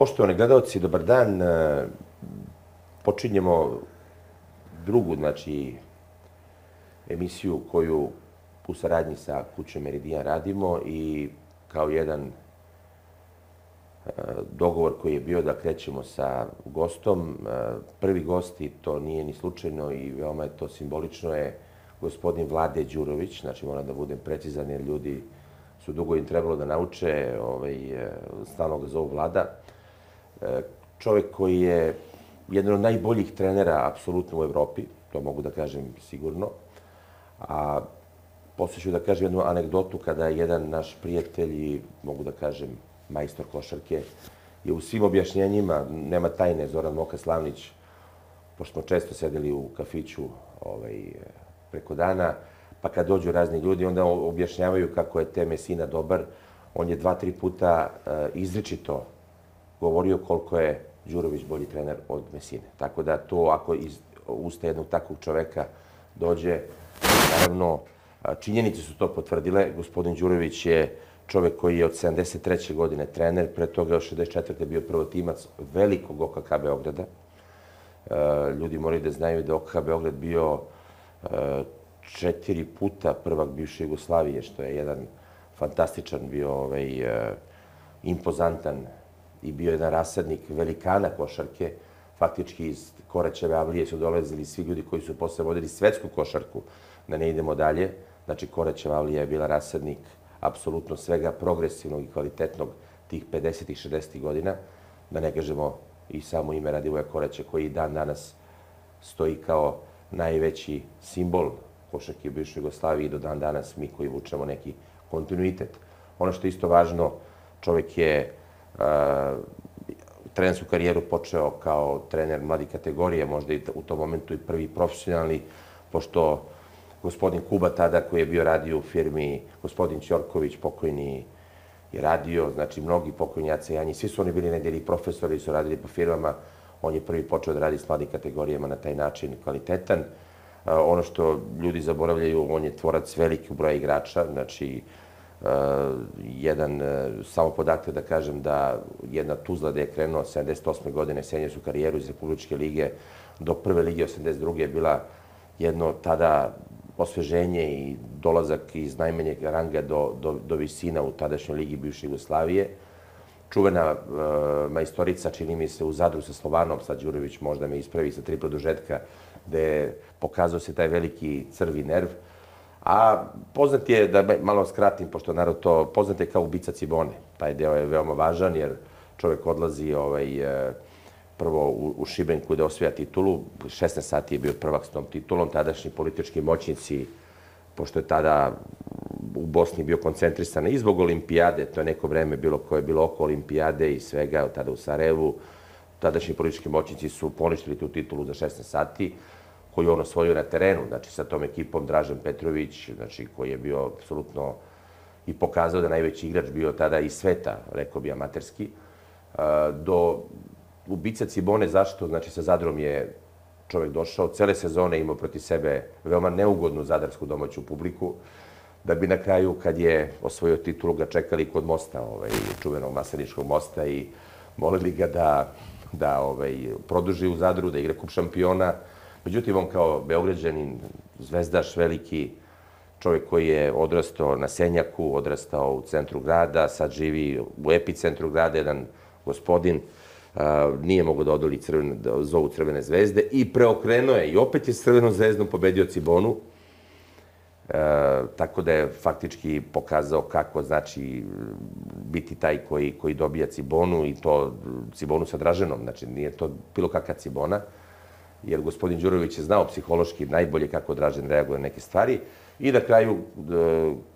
Poštovani gledalci, dobar dan. Počinjemo drugu, znači, emisiju koju u saradnji sa kućom Meridijan radimo i kao jedan dogovor koji je bio da krećemo sa gostom. Prvi gosti, to nije ni slučajno i veoma je to simbolično, je gospodin Vlade Đurović. Znači, moram da budem precizan jer ljudi su dugo im trebalo da nauče, stalno ga zovu Vlada. Čovjek koji je jedan od najboljih trenera apsolutno u Evropi, to mogu da kažem sigurno. A poslije ću da kažem jednu anegdotu kada je jedan naš prijatelj i mogu da kažem majstor košarke je u svim objašnjenjima, nema tajne, Zoran Moka Slavnić, pošto smo često sedeli u kafiću preko dana, pa kad dođu razni ljudi onda objašnjavaju kako je te Mesina dobar. On je 2-3 puta izričito govorio koliko je Đurović bolji trener od Mesine. Tako da to, ako iz usta jednog takvog čoveka dođe, naravno, činjenice su to potvrdile. Gospodin Đurović je čovek koji je od 73. godine trener, pre toga od 64. bio prvotimac velikog OKK Beograda. Ljudi moraju da znaju da je OKK Beograd bio 4 puta prvak bivše Jugoslavije, što je jedan fantastičan, bio impozantan i bio jedan rasadnik velikana košarke. Faktički iz Koraćeve avlije su dolazili svi ljudi koji su posle vodili svetsku košarku, da ne idemo dalje. Znači, Koraćeva avlija je bila rasadnik apsolutno svega progresivnog i kvalitetnog tih 50-ih, 60-ih godina. Da ne kažemo i samo ime Radivoja Koraća, koji dan danas stoji kao najveći simbol košarke u bivšoj Jugoslaviji i do dan danas mi koji vučemo neki kontinuitet. Ono što je isto važno, čovjek je trenersku karijeru počeo kao trener mladi kategorije, možda i u tom momentu i prvi profesionalni, pošto gospodin Kuba tada koji je bio radio u firmi, gospodin Ćorković pokojni je radio, znači mnogi pokojnjaci, Janji, svi su oni bili negdje i profesori su radili po firmama. On je prvi počeo da radi s mladim kategorijama na taj način kvalitetan. Ono što ljudi zaboravljaju, on je tvorac velikog broja igrača, znači jedan, samo podatak da kažem da jedna Tuzla da je krenuo 78. godine seniorsku karijeru iz Republičke lige do prve lige 82. je bila jedno tada osveženje i dolazak iz najmanjeg ranga do visina u tadašnjoj ligi bivše Jugoslavije. Čuvena majstorica, čini mi se, u Zadru sa Slovanom, sad Đurović možda me ispravi, sa 3 produžetka, gde je pokazao se taj veliki crvi nerv. A poznat je, da malo skratim, pošto narod to poznat je kao ubica Cibone. Taj deo je veoma važan jer čovjek odlazi prvo u Šibenku da osvaja titulu. 16 sati je bio prvak s tom titulom. Tadašnji politički moćnici, pošto je tada u Bosni bio koncentrisan i zbog olimpijade, to je neko vreme bilo koje je bilo oko olimpijade i svega, tada u Sarajevu, tadašnji politički moćnici su poništili tu titulu za 16 sati, koju je on osvojio na terenu, znači sa tom ekipom Dražen Petrović, znači koji je bio apsolutno i pokazao da najveći igrač bio tada i sveta, rekao bi amaterski, do ubica Cibone, zašto? Znači sa Zadrom je čovjek došao, cele sezone imao proti sebe veoma neugodnu zadarsku domaću publiku, da bi na kraju kad je osvojio titulu ga čekali kod mosta, čuvenog Masleničkog mosta i molili ga da produži u Zadru, da igra kup šampiona. Međutim, on kao Beograđanin, zvezdaš veliki, čovjek koji je odrastao na Senjaku, odrastao u centru grada, sad živi u epicentru grada, jedan gospodin, nije mogao da odoli zovu Crvene zvezde i preokrenuo je i opet je s Crvenom zvezdom pobedio Cibonu. Tako da je faktički pokazao kako znači biti taj koji dobija Cibonu i to Cibonu sa Draženom, znači nije to bilo kakva Cibona. Jer gospodin Đurović je znao psihološki najbolje kako Dražen reaguje na neke stvari. I na kraju,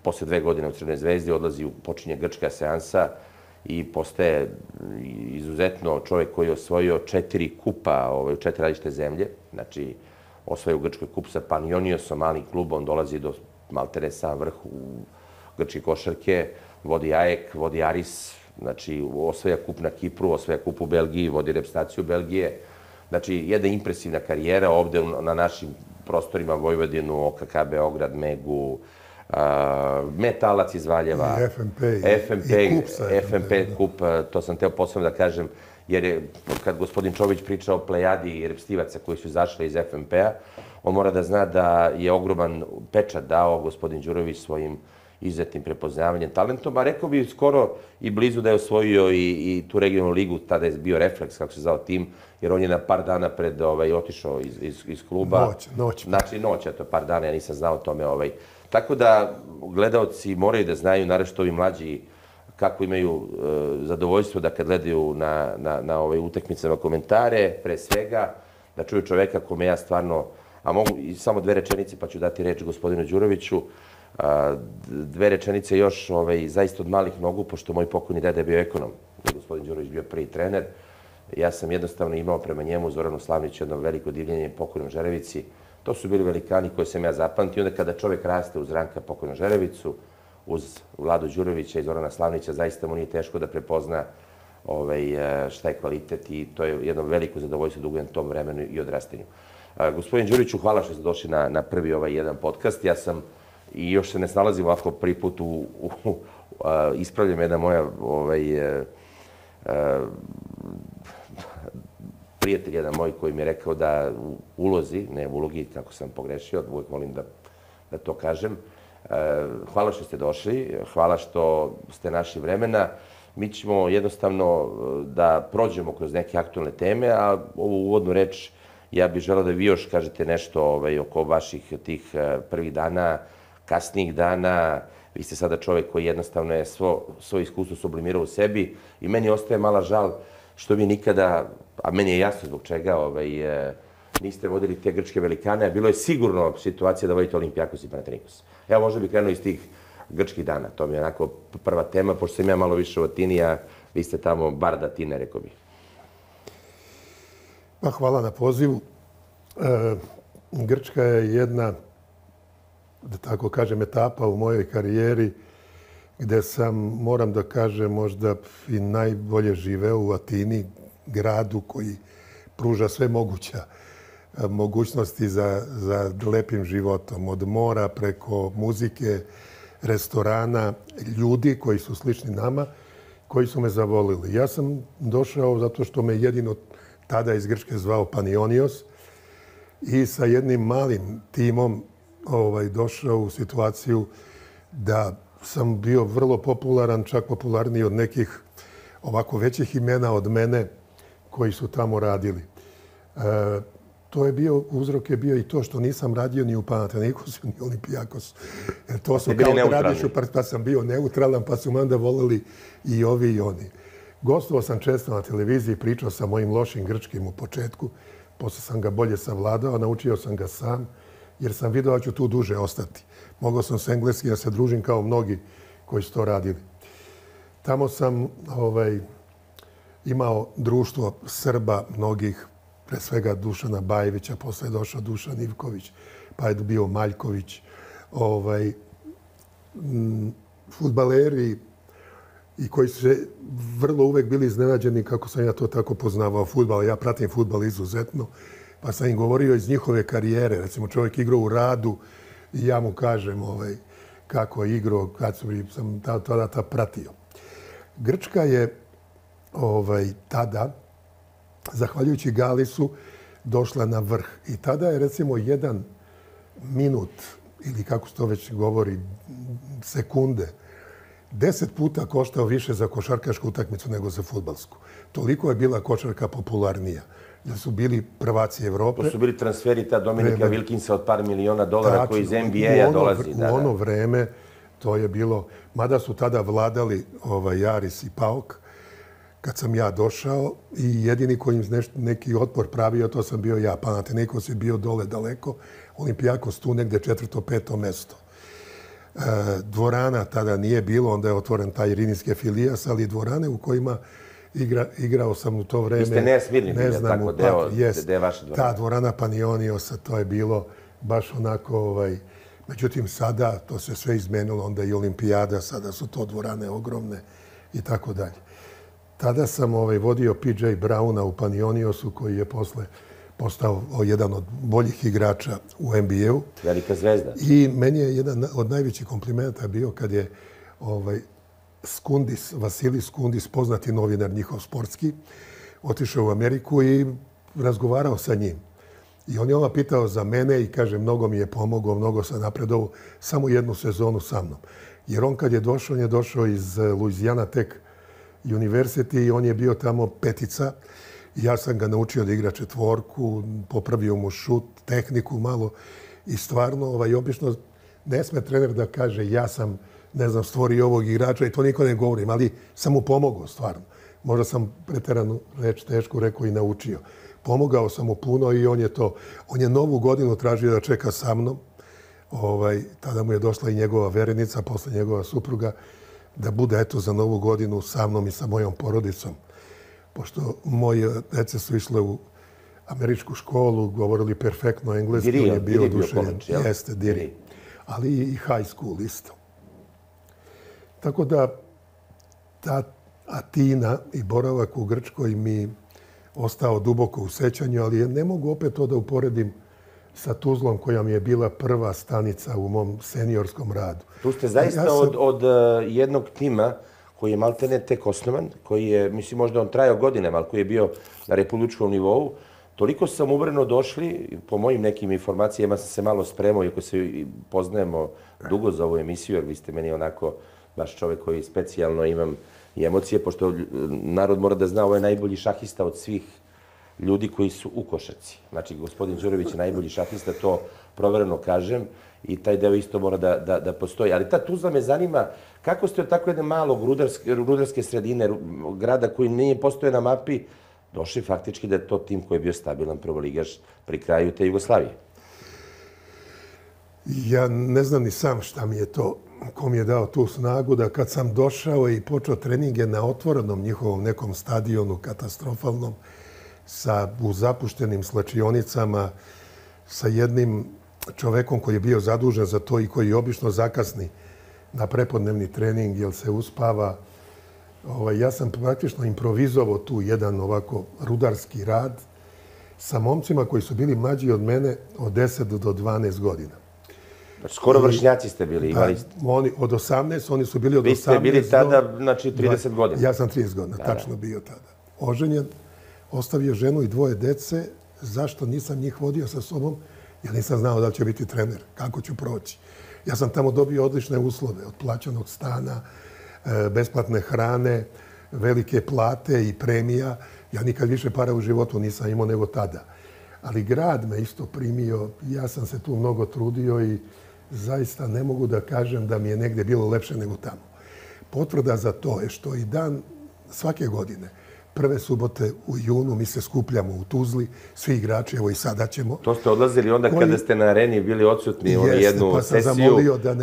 posle 2 godine u Crvenoj zvezdi, odlazi, počinje grčka seansa i postaje izuzetno čovjek koji je osvojio 4 kupa u 4 različite zemlje. Znači, osvojio Grčkoj kup sa Panioniosom, malim klubom, dolazi do maltene sam vrh u grčke košarke, vodi Ajek, vodi Aris, znači osvaja kup na Kipru, osvaja kup u Belgiji, vodi reprezentaciju Belgije. Znači, jedna impresivna karijera ovde na našim prostorima Vojvodinu, OKK Beograd, Megu, Metalac iz Valjeva, FNP Kup, to sam teo posebno da kažem, jer je, kad gospodin Čović priča o plejadi i repstivaca koji su izašli iz FMP-a, on mora da zna da je ogroman pečat dao gospodin Đurović svojim izuzetnim prepoznavanjem talentom, a rekao bi skoro i blizu da je osvojio i tu regionalnu ligu, tada je bio Refleks, kako se zvao tim, jer on je na par dana pred otišao iz kluba. Noć. Znači noć, eto, par dana, ja nisam znao o tome. Tako da gledaoci moraju da znaju, naravno što ovi mlađi, kako imaju zadovoljstvo da kad gledaju na utakmicama komentare, pre svega, da čuju čoveka kome ja stvarno, a mogu i samo dve rečenice pa ću dati reč gospodinu Đuroviću, dve rečenice još zaista od malih nogu, pošto moj pokojni deda je bio ekonom, gospodin Đurović bio prvi trener. Ja sam jednostavno imao prema njemu, Zoranu Slavniću, jedno veliko divljenje, pokojnom Žerevici. To su bili velikani koje sam ja zapamtio. I onda kada čovjek raste uz Ranka pokojnom Žerevicu, uz Vladu Đurovića i Zorana Slavnića, zaista mu nije teško da prepozna šta je kvalitet i to je jedno veliko zadovoljstvo dugujem tom vremenu i odrastanju. Gospodin Đuroviću, hvala što ste došli na prvi ovaj jedan podcast. Ja sam i još se ne snalazim ovako prvi put ispravljam jedna moja prijatelj, jedan moj koji mi je rekao da ne u ulozi, kako sam pogrešio, uvijek volim da to kažem. Hvala što ste došli, hvala što ste našli vremena. Mi ćemo jednostavno da prođemo kroz neke aktualne teme, a ovu uvodnu reč ja bih želeo da vi još kažete nešto oko vaših tih prvih dana, kasnijih dana. Vi ste sada čovjek koji jednostavno je svoje iskustvo sublimirao u sebi i meni ostaje mala žal što vi nikada, a meni je jasno zbog čega, niste vodili te grčke velikane, a bilo je sigurno situacija da vodite Olimpijakos i Panathinaikos. Evo, možda bih krenuo iz tih grčkih dana. To mi je onako prva tema, pošto sam ja malo više u Atini, a vi ste tamo bar da Atine, rekao bih. Hvala na pozivu. Grčka je jedna, da tako kažem, etapa u mojoj karijeri gde sam, moram da kažem, možda i najbolje živeo u Atini, gradu koji pruža sve mogućnosti za lepim životom. Od mora preko muzike, restorana, ljudi koji su slični nama, koji su me zavolili. Ja sam došao zato što me jedino tada iz Grčke zvao Panionios i sa jednim malim timom došao u situaciju da sam bio vrlo popularan, čak popularniji od nekih ovako većih imena od mene koji su tamo radili. Uzrok je bio i to što nisam radio ni u Panathinaikosu, ni u Olimpijakosu. To su kao da radiš u Partizanu, pa sam bio neutralan, pa su me onda volili i ovi i oni. Gostovao sam često na televiziji, pričao sam mojim lošim grčkim u početku, posle sam ga bolje savladao, naučio sam ga sam, jer sam vidio da ću tu duže ostati. Mogao sam s engleski, ja se družim kao mnogi koji su to radili. Tamo sam imao društvo Srba mnogih, pre svega Dušana Bajevića, posle je došao Dušan Ivković, pa je bio Maljković. Fudbaleri i koji su vrlo uvek bili iznenađeni kako sam ja to tako poznavao fudbal. Ja pratim fudbal izuzetno, pa sam im govorio iz njihove karijere. Recimo, čovjek igrao u Radu i ja mu kažem kako je igrao, kad sam tada pratio. Grčka je tada, zahvaljujući Galisu, došla na vrh. I tada je, recimo, jedan minut, ili kako se to već govori, sekunde, 10 puta koštao više za košarkašku utakmicu nego za fudbalsku. Toliko je bila košarka popularnija. Da su bili prvaci Evrope. To su bili transferi ta Dominika Wilkinsa od par miliona dolara koji iz NBA-a dolazi. U ono vreme to je bilo, mada su tada vladali Jaris i Paok, kad sam ja došao i jedini koji im neki otpor pravio, to sam bio ja. Panathinaikos je bio dole daleko, Olimpijakos tu negde 4. 5. mesto. Dvorana tada nije bilo, onda je otvoren taj Irinijske Filijas, ali dvorane u kojima igrao sam u to vreme. Vi ste Nesmirni, tako deo vaše dvorane. Ta dvorana Panioniosa, to je bilo baš onako. Međutim, sada to se sve izmenilo, onda i Olimpijada, sada su to dvorane ogromne i tako dalje. Tada sam vodio P.J. Browna u Panioniosu, koji je posle postao jedan od boljih igrača u NBA-u. Velika zvezda. I meni je jedan od najvećih komplimenta bio kad je Skundis, Vasilis Skundis, poznati novinar njihov sportski, otišao u Ameriku i razgovarao sa njim. I on je ona pitao za mene i kaže, mnogo mi je pomogao, mnogo sam napredovao, samo jednu sezonu sa mnom. Jer on kad je došao, on je došao iz Louisiana Tech University i on je bio tamo petica. Ja sam ga naučio da igra četvorku, popravio mu šut, tehniku malo i stvarno, obično ne sme trener da kaže ja sam, ne znam, stvorio ovog igrača i to niko ne govorim, ali sam mu pomogao stvarno. Možda sam preterano reč tešku rekao i naučio. Pomogao sam mu puno i on je to. On je novu godinu tražio da čeka sa mnom. Tada mu je došla i njegova verenica, posle njegova supruga, da bude eto za novu godinu sa mnom i sa mojom porodicom. Pošto moje dece su išle u američku školu, govorili perfektno engleski, on je bio oduševljen. Jeste, Diri. Ali i high school isto. Tako da ta Atina i boravak u Grčkoj mi ostao duboko u sećanju, ali ne mogu opet to da uporedim sa Tuzlom koja mi je bila prva stanica u mom seniorskom radu. Tu ste zaista od jednog tima koji je maltene tek osnovan, koji je, mislim, možda on trajao godinama, ali koji je bio na republičkom nivou. Toliko sam ubrano došli, po mojim nekim informacijama sam se malo spremao, iako se poznajemo dugo za ovu emisiju, jer vi ste meni onako baš čovek koji specijalno imam i emocije, pošto narod mora da zna, ovo je najbolji šahista od svih ljudi koji su u košarci. Znači, gospodin Đurović je najbolji šahista, to provereno kažem, i taj deo isto mora da postoji. Ali ta Tuzla me zanima, kako ste od tako jedne malog rudarske sredine, grada koji nije postoje na mapi, došli faktički da je to tim koji je bio stabilan prvoligaš pri kraju te Jugoslavije? Ja ne znam ni sam šta mi je to, ko mi je dao tu snagu, da kad sam došao i počeo treninge na otvorenom njihovom nekom stadionu katastrofalnom, sa zapuštenim slačionicama, sa jednim čovekom koji je bio zadužen za to i koji obično zakasni na prepodnevni trening jer se uspava. Ja sam praktično improvizovao tu jedan ovako rudarski rad sa momcima koji su bili mlađi od mene od 10 do 12 godina. Skoro vršnjaci ste bili, imali ste. Od 18, oni su bili od 18 do... Vi ste bili tada, znači, 30 godina. Ja sam 30 godina, tačno bio tada. Oženjen, ostavio ženu i dvoje dece. Zašto nisam njih vodio sa sobom? Ja nisam znao da li će biti trener, kako ću proći. Ja sam tamo dobio odlične uslove, od plaćanog stana, besplatne hrane, velike plate i premija. Ja nikad više para u životu nisam imao nego tada. Ali grad me isto primio, ja sam se tu mnogo trudio i zaista ne mogu da kažem da mi je negdje bilo lepše nego tamo. Potvrda za to je što i dan svake godine, prve subote u junu, mi se skupljamo u Tuzli, svi igrači, evo i sada ćemo. To ste odlazili onda kada ste na areni bili odsutni jednu sesiju,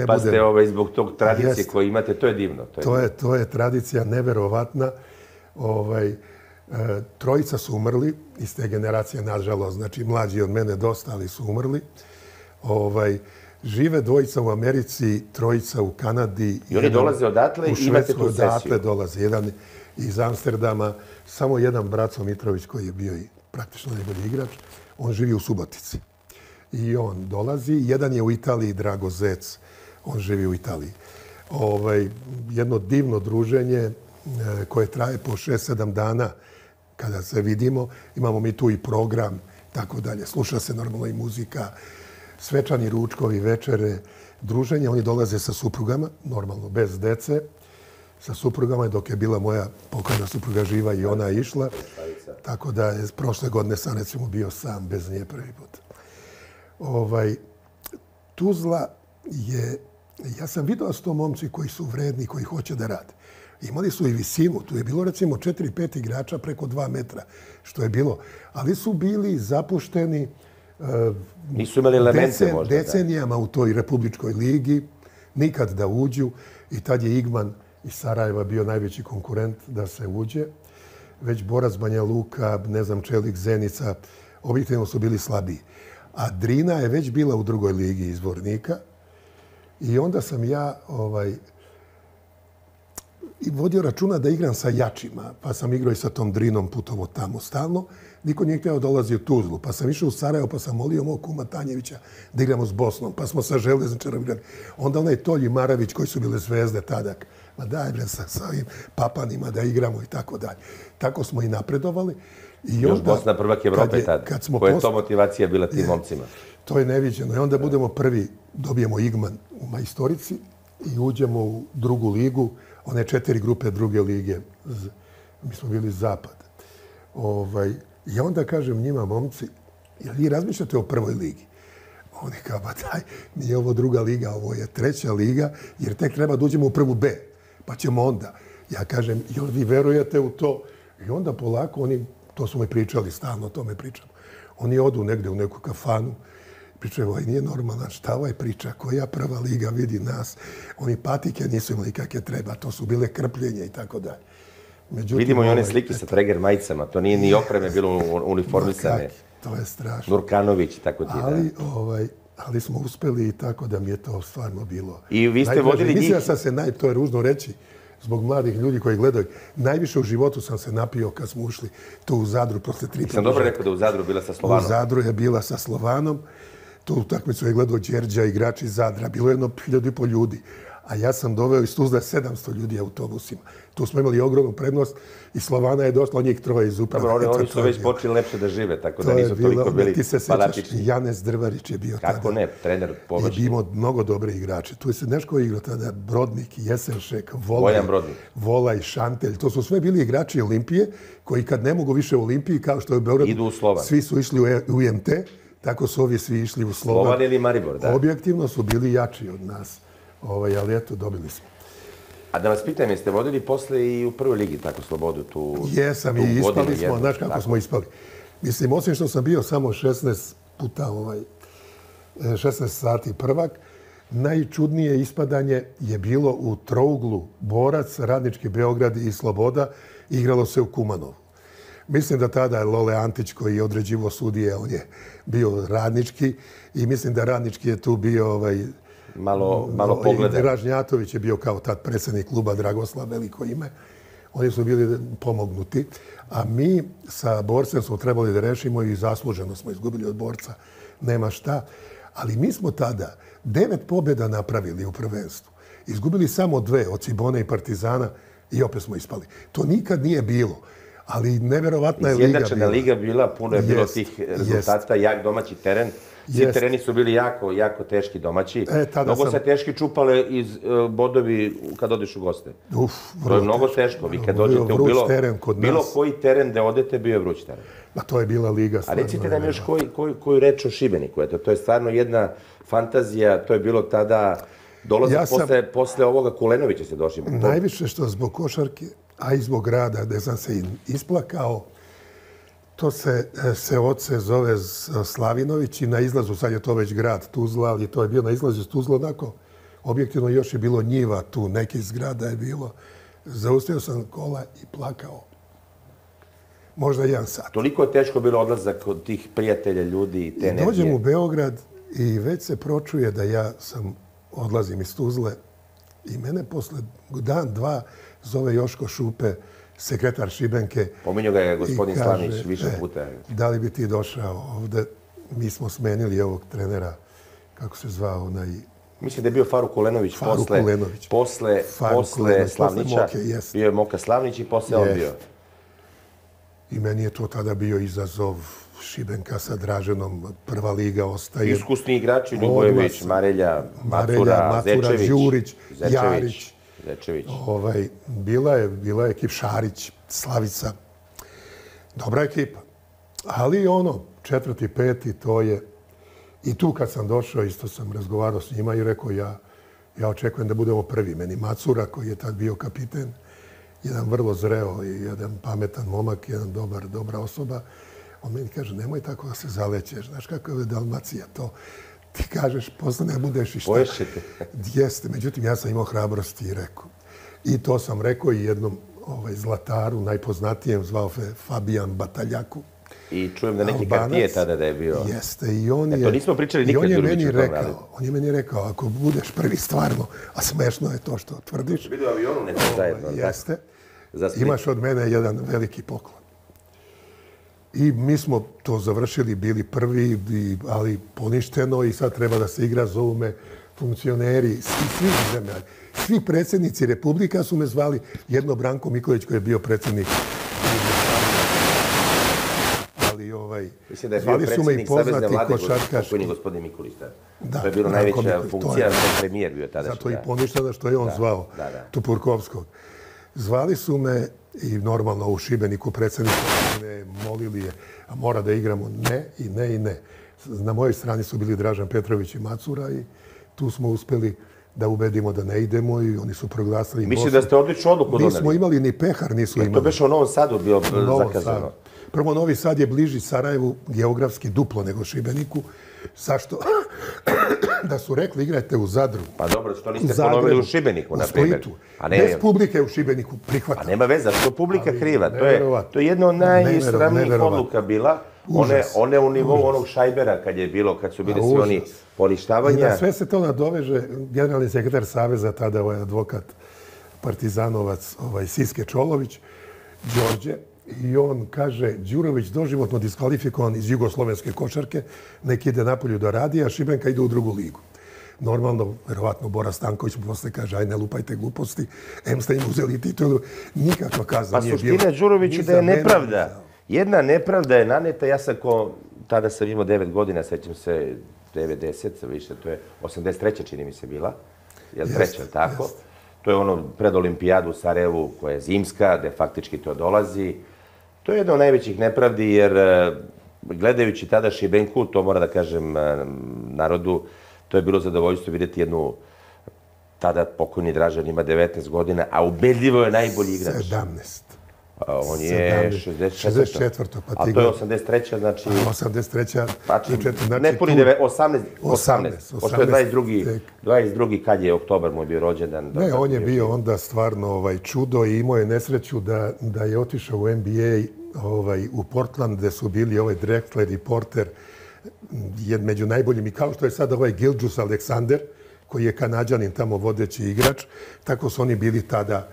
pa ste zbog tog tradicije koju imate, to je divno. To je tradicija neverovatna. Trojica su umrli iz te generacije, nažalost, znači mlađi od mene dosta, ali su umrli. Žive dvojica u Americi, trojica u Kanadi. I oni dolaze odatle i imate tu sesiju. Dolaze jedan iz Amsterdama, samo jedan Braco Mitrović koji je bio i praktično najbolji igrač. On živi u Subotici i on dolazi. Jedan je u Italiji, Drago Zec, on živi u Italiji. Jedno divno druženje koje traje po 6-7 dana kada se vidimo. Imamo mi tu i program, tako dalje. Sluša se normalno i muzika, svečani ručkovi, večere, druženje. Oni dolaze sa suprugama, normalno, bez dece. Sa suprugama, dok je bila moja pokojna supruga živa i ona je išla. Tako da prošle godine sam, recimo, bio sam bez nje prvi put. Tuzla je... Ja sam vidio da su to momci koji su vredni, koji hoće da rade. Imali su i visinu. Tu je bilo, recimo, 4-5 igrača preko 2 metra, što je bilo. Ali su bili zapušteni decenijama u toj Republičkoj ligi. Nikad da uđu. I tad je Igman iz Sarajeva bio najveći konkurent da se uđe. Već Borac Banja Luka, ne znam, Čelik, Zenica, objektivno su bili slabiji. A Drina je već bila u drugoj ligi iz Vornika. I onda sam ja i vodio računa da igram sa jačima, pa sam igrao i sa tom Drinom, putovo tamo stalno. Niko nije htio dolazio u Tuzlu, pa sam išao u Sarajevo, pa sam molio mog kuma Tanjevića da igramo s Bosnom, pa smo sa Železničarom igrali. Onda onaj Tolji Maravić koji su bile zvezde tada, ma daj bre sa ovim Papanima da igramo i tako dalje. Tako smo i napredovali. I još Bosna prvak Evrope tada. Koja je to motivacija bila tim momcima? To je neviđeno. I onda budemo prvi, dobijemo Igman u Majstorici i uđemo u drugu ligu, one 4 grupe druge lige. Mi smo bili zapad. Ja onda kažem njima, momci, jel vi razmišljate o prvoj ligi? Oni kao, ba daj, nije ovo druga liga, ovo je treća liga, jer tek treba da uđemo u prvu B, pa ćemo onda. Ja kažem, jel vi verujete u to? I onda polako oni, to smo mi pričali, stalno o tome pričamo, oni odu negde u neku kafanu, pričaju, ovaj nije normalan, šta ovaj priča, koja prva liga vidi nas, oni patike nisu imali kakve treba, to su bile krpljenje i tako dalje. Vidimo i one slike sa Treger majicama, to nije ni opreme bilo uniformisane. To je strašno. Nurkanović i tako dalje. Ali smo uspeli i tako da mi je to stvarno bilo. I vi ste vodili njih. Mislio sam se, to je ružno reći, zbog mladih ljudi koji gledaju, najviše u životu sam se napio kad smo ušli tu u Zadru posle 3 puta. Sam dobro rekao da u Zadru bila sa Slovanom. U Zadru je bila sa Slovanom. Tu utakmicu je gledao Đerđa, igrači Zadra. Bilo je 1500 ljudi. A ja sam doveo iz Tuzle 700 ljudi autobusima. Tu smo imali ogromnu prednost i Slovana je došla, njih troje iz uprave. Dobro, oni su već počeli lepše da žive, tako da nisu toliko bili fanatični. Janez Drvarić je bio tada. Kako ne, trener površni. I imao mnogo dobre igrače. Tu je se nešto igrao tada, Brodnik, Jesenšek, Volaj, Šantelj. To su sve bili igrači Olimpije koji kad ne mogu više u Olimpiji, kao što je u Beogradu, svi su išli u IMT, tako su ovi svi išli u Slovan. Slovan ili Maribor, da. Objektivno su bili jači od nas. Ali eto, dobili smo. A da vas pitam, jeste vodili posle i u prvoj ligi tako Slobodu tu godinu? Jesam i ispali smo, znaš kako smo ispali. Mislim, osim što sam bio samo 16 puta, 16 sati prvak, najčudnije ispadanje je bilo u trouglu Borac, Radnički Beograd i Sloboda, igralo se u Kumanovu. Mislim da tada je Lole Antić koji je određivo sudije, on je bio radnički i mislim da radnički je tu bio malo pogleda. Ražnjatović je bio kao tad predsjednik kluba Dragoslav, veliko ime. Oni su bili pomognuti. A mi sa Borcem smo trebali da rešimo i zasluženo smo izgubili od Borca. Nema šta. Ali mi smo tada 9 pobjeda napravili u prvenstvu. Izgubili samo 2 od Cibone i Partizana i opet smo ispali. To nikad nije bilo. Ali nevjerovatna je liga bila. Izjednačena liga bila, puno je bilo tih rezultata, jak domaći teren. Svi tereni su bili jako, jako teški domaći. Mnogo se teški čupale iz bodovi kad odeš u goste. To je mnogo teško. Vi kad odete u bilo koji teren gde odete, bio je vruć teren. To je bila liga. A recite nam još koju reč o Šibeniku. To je stvarno jedna fantazija. To je bilo tada dolazak posle ovoga Kulenovića se došli. Najviše što zbog košarke, a i zbog grada gde sam se isplakao, to se oce zove Slavinović i na izlazu, sad je to već grad Tuzla, ali to je bio na izlazu iz Tuzla onako. Objektivno još je bilo njiva tu, nekih zgrada je bilo. Zaustavio sam kola i plakao. Možda 1 sat. Toliko je teško bilo odlazak od tih prijatelja, ljudi i te energije. Dođem u Beograd i već se pročuje da ja odlazim iz Tuzle i mene posle dan, 2 zove Joško Šupe, sekretar Šibenke. Pominju ga je gospodin Slanić više puta. Da li bi ti došao ovde? Mi smo smenili ovog trenera, kako se zvao onaj... Mislim da je bio Faruk Kulenović posle Slavnića. Bio je Moka Slavnić i posle on bio. I meni je to tada bio izazov Šibenka sa Draženom. Prva liga ostaje... Iskusni igrači, Ljubojević, Marelja, Matura, Žurić, Jarić. Bila je ekip Šarić, Slavica. Dobra ekipa. Ali 4. 5. to je... I tu kad sam došao, isto sam razgovarao s njima i rekao ja očekujem da budemo prvi. Meni Macura, koji je tad bio kapiten, jedan vrlo zreo i jedan pametan momak, jedan dobra osoba, on meni kaže nemoj tako da se zalećeš. Znaš kako je Dalmacija to... Ti kažeš, posle ne budeš i šta. Poješete. Jeste, međutim, ja sam imao hrabrosti i rekao. I to sam rekao i jednom zlataru, najpoznatijem, zvao se Fabijan Bataljaku. I čujem da neki Kartije tada da je bio. Jeste, i on je... To nismo pričali nikad Đuriću u tom radu. On je meni rekao, ako budeš prvi stvarno, a smešno je to što tvrdiš... Vidio avionu nešto zajedno. Jeste. Imaš od mene jedan veliki poklon. I mi smo to završili, bili prvi, ali poništeno i sad treba da se igra, zovu me funkcioneri, svi zemlja. Svi predsjednici Republika su me zvali, jedno Branko Mikolić koji je bio predsjednik. Zvali su me i poznati košarkaški. To je bilo najveća funkcija, premijer bio tada. Zato i poništeno što je on zvao Tupurkovskog. Zvali su me i normalno u Šibeniku predsjednika ne molili je, a mora da igramo ne i ne i ne. Na mojoj strani su bili Dražan Petrović i Macura i tu smo uspeli da ubedimo da ne idemo i oni su proglasili... Mislim da ste odličnu odluku doneli. Nismo imali ni pehar, nisu imali. To beš u Novom Sadu bio zakazano. Prvo, Novi Sad je bliži Sarajevu geografski duplo nego Šibeniku. Zašto? Da su rekli igrajte u Zadru. Pa dobro, što niste ponovili u Šibeniku, na primjer. Bez publike u Šibeniku prihvatili. A nema veza, što publika kriva. To je jedna od najsramnijih odluka bila. One u nivou onog Šajbera kad su bili svi oni poništavanja. I da sve se to nadoveže, generalni sekretar Saveza, tada ovaj advokat partizanovac Siske Čolović, Đorđe, i on kaže, Đurović doživotno diskvalifikovan iz jugoslovenske košarke, nek ide napolju da radi, a Šibenka ide u drugu ligu. Normalno, verovatno, Bora Stanković mu posle kaže, aj ne lupajte gluposti, em ste im uzeli titulu, nikakva kazna nije bila. Pa suština Đuroviću da je nepravda. Jedna nepravda je naneta, ja sam ko, tada sam imao 9 godina, sećam se 90, više, to je 83. čini mi se bila, jel treća, tako? To je ono pred Olimpijadu u Sarajevu koja je zimska, gde faktički to dolazi. To je jedna od najvećih nepravdi jer gledajući tada Šibenku, to mora da kažem narodu, to je bilo zadovoljstvo vidjeti jednu, tada pokojni Dražan ima 19 godina, a ubedljivo je najbolji igrač. 17. On je 64. A to je 83. znači... 83. Znači, ne puni 18. 18. 22. kad je oktobar mu je bio rođendan. Ne, on je bio onda stvarno čudo i imao je nesreću da je otišao u NBA u Portland gde su bili Drexler i Porter među najboljim i kao što je sad ovaj Gilgeous Alexander koji je Kanađanin tamo vodeći igrač. Tako su oni bili tada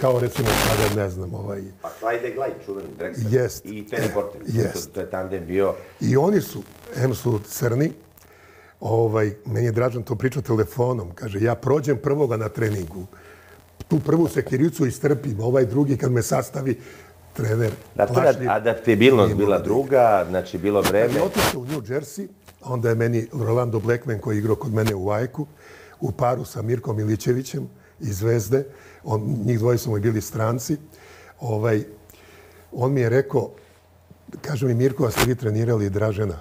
kao recimo sada, ne znam, ovaj... Pa Clyde Glide, čuven Drexler i Terry Porter. To je tandem bio... I oni su, em su crni, meni je Dražan to pričao telefonom, kaže, ja prođem prvoga na treningu, tu prvu sekiricu istrpim, ovaj drugi kad me sastavi, trener, plašljiv... Adaptibilnost bila druga, znači bilo vreme... Kad je otišao u New Jersey, onda je meni Rolando Blackman koji je igrao kod mene u Ajku, u paru sa Mirkom Ilićevićem iz Zvezde, njih dvoje su mu bili stranci, on mi je rekao, kaže mi Mirko, a ste vi trenirali Dražena?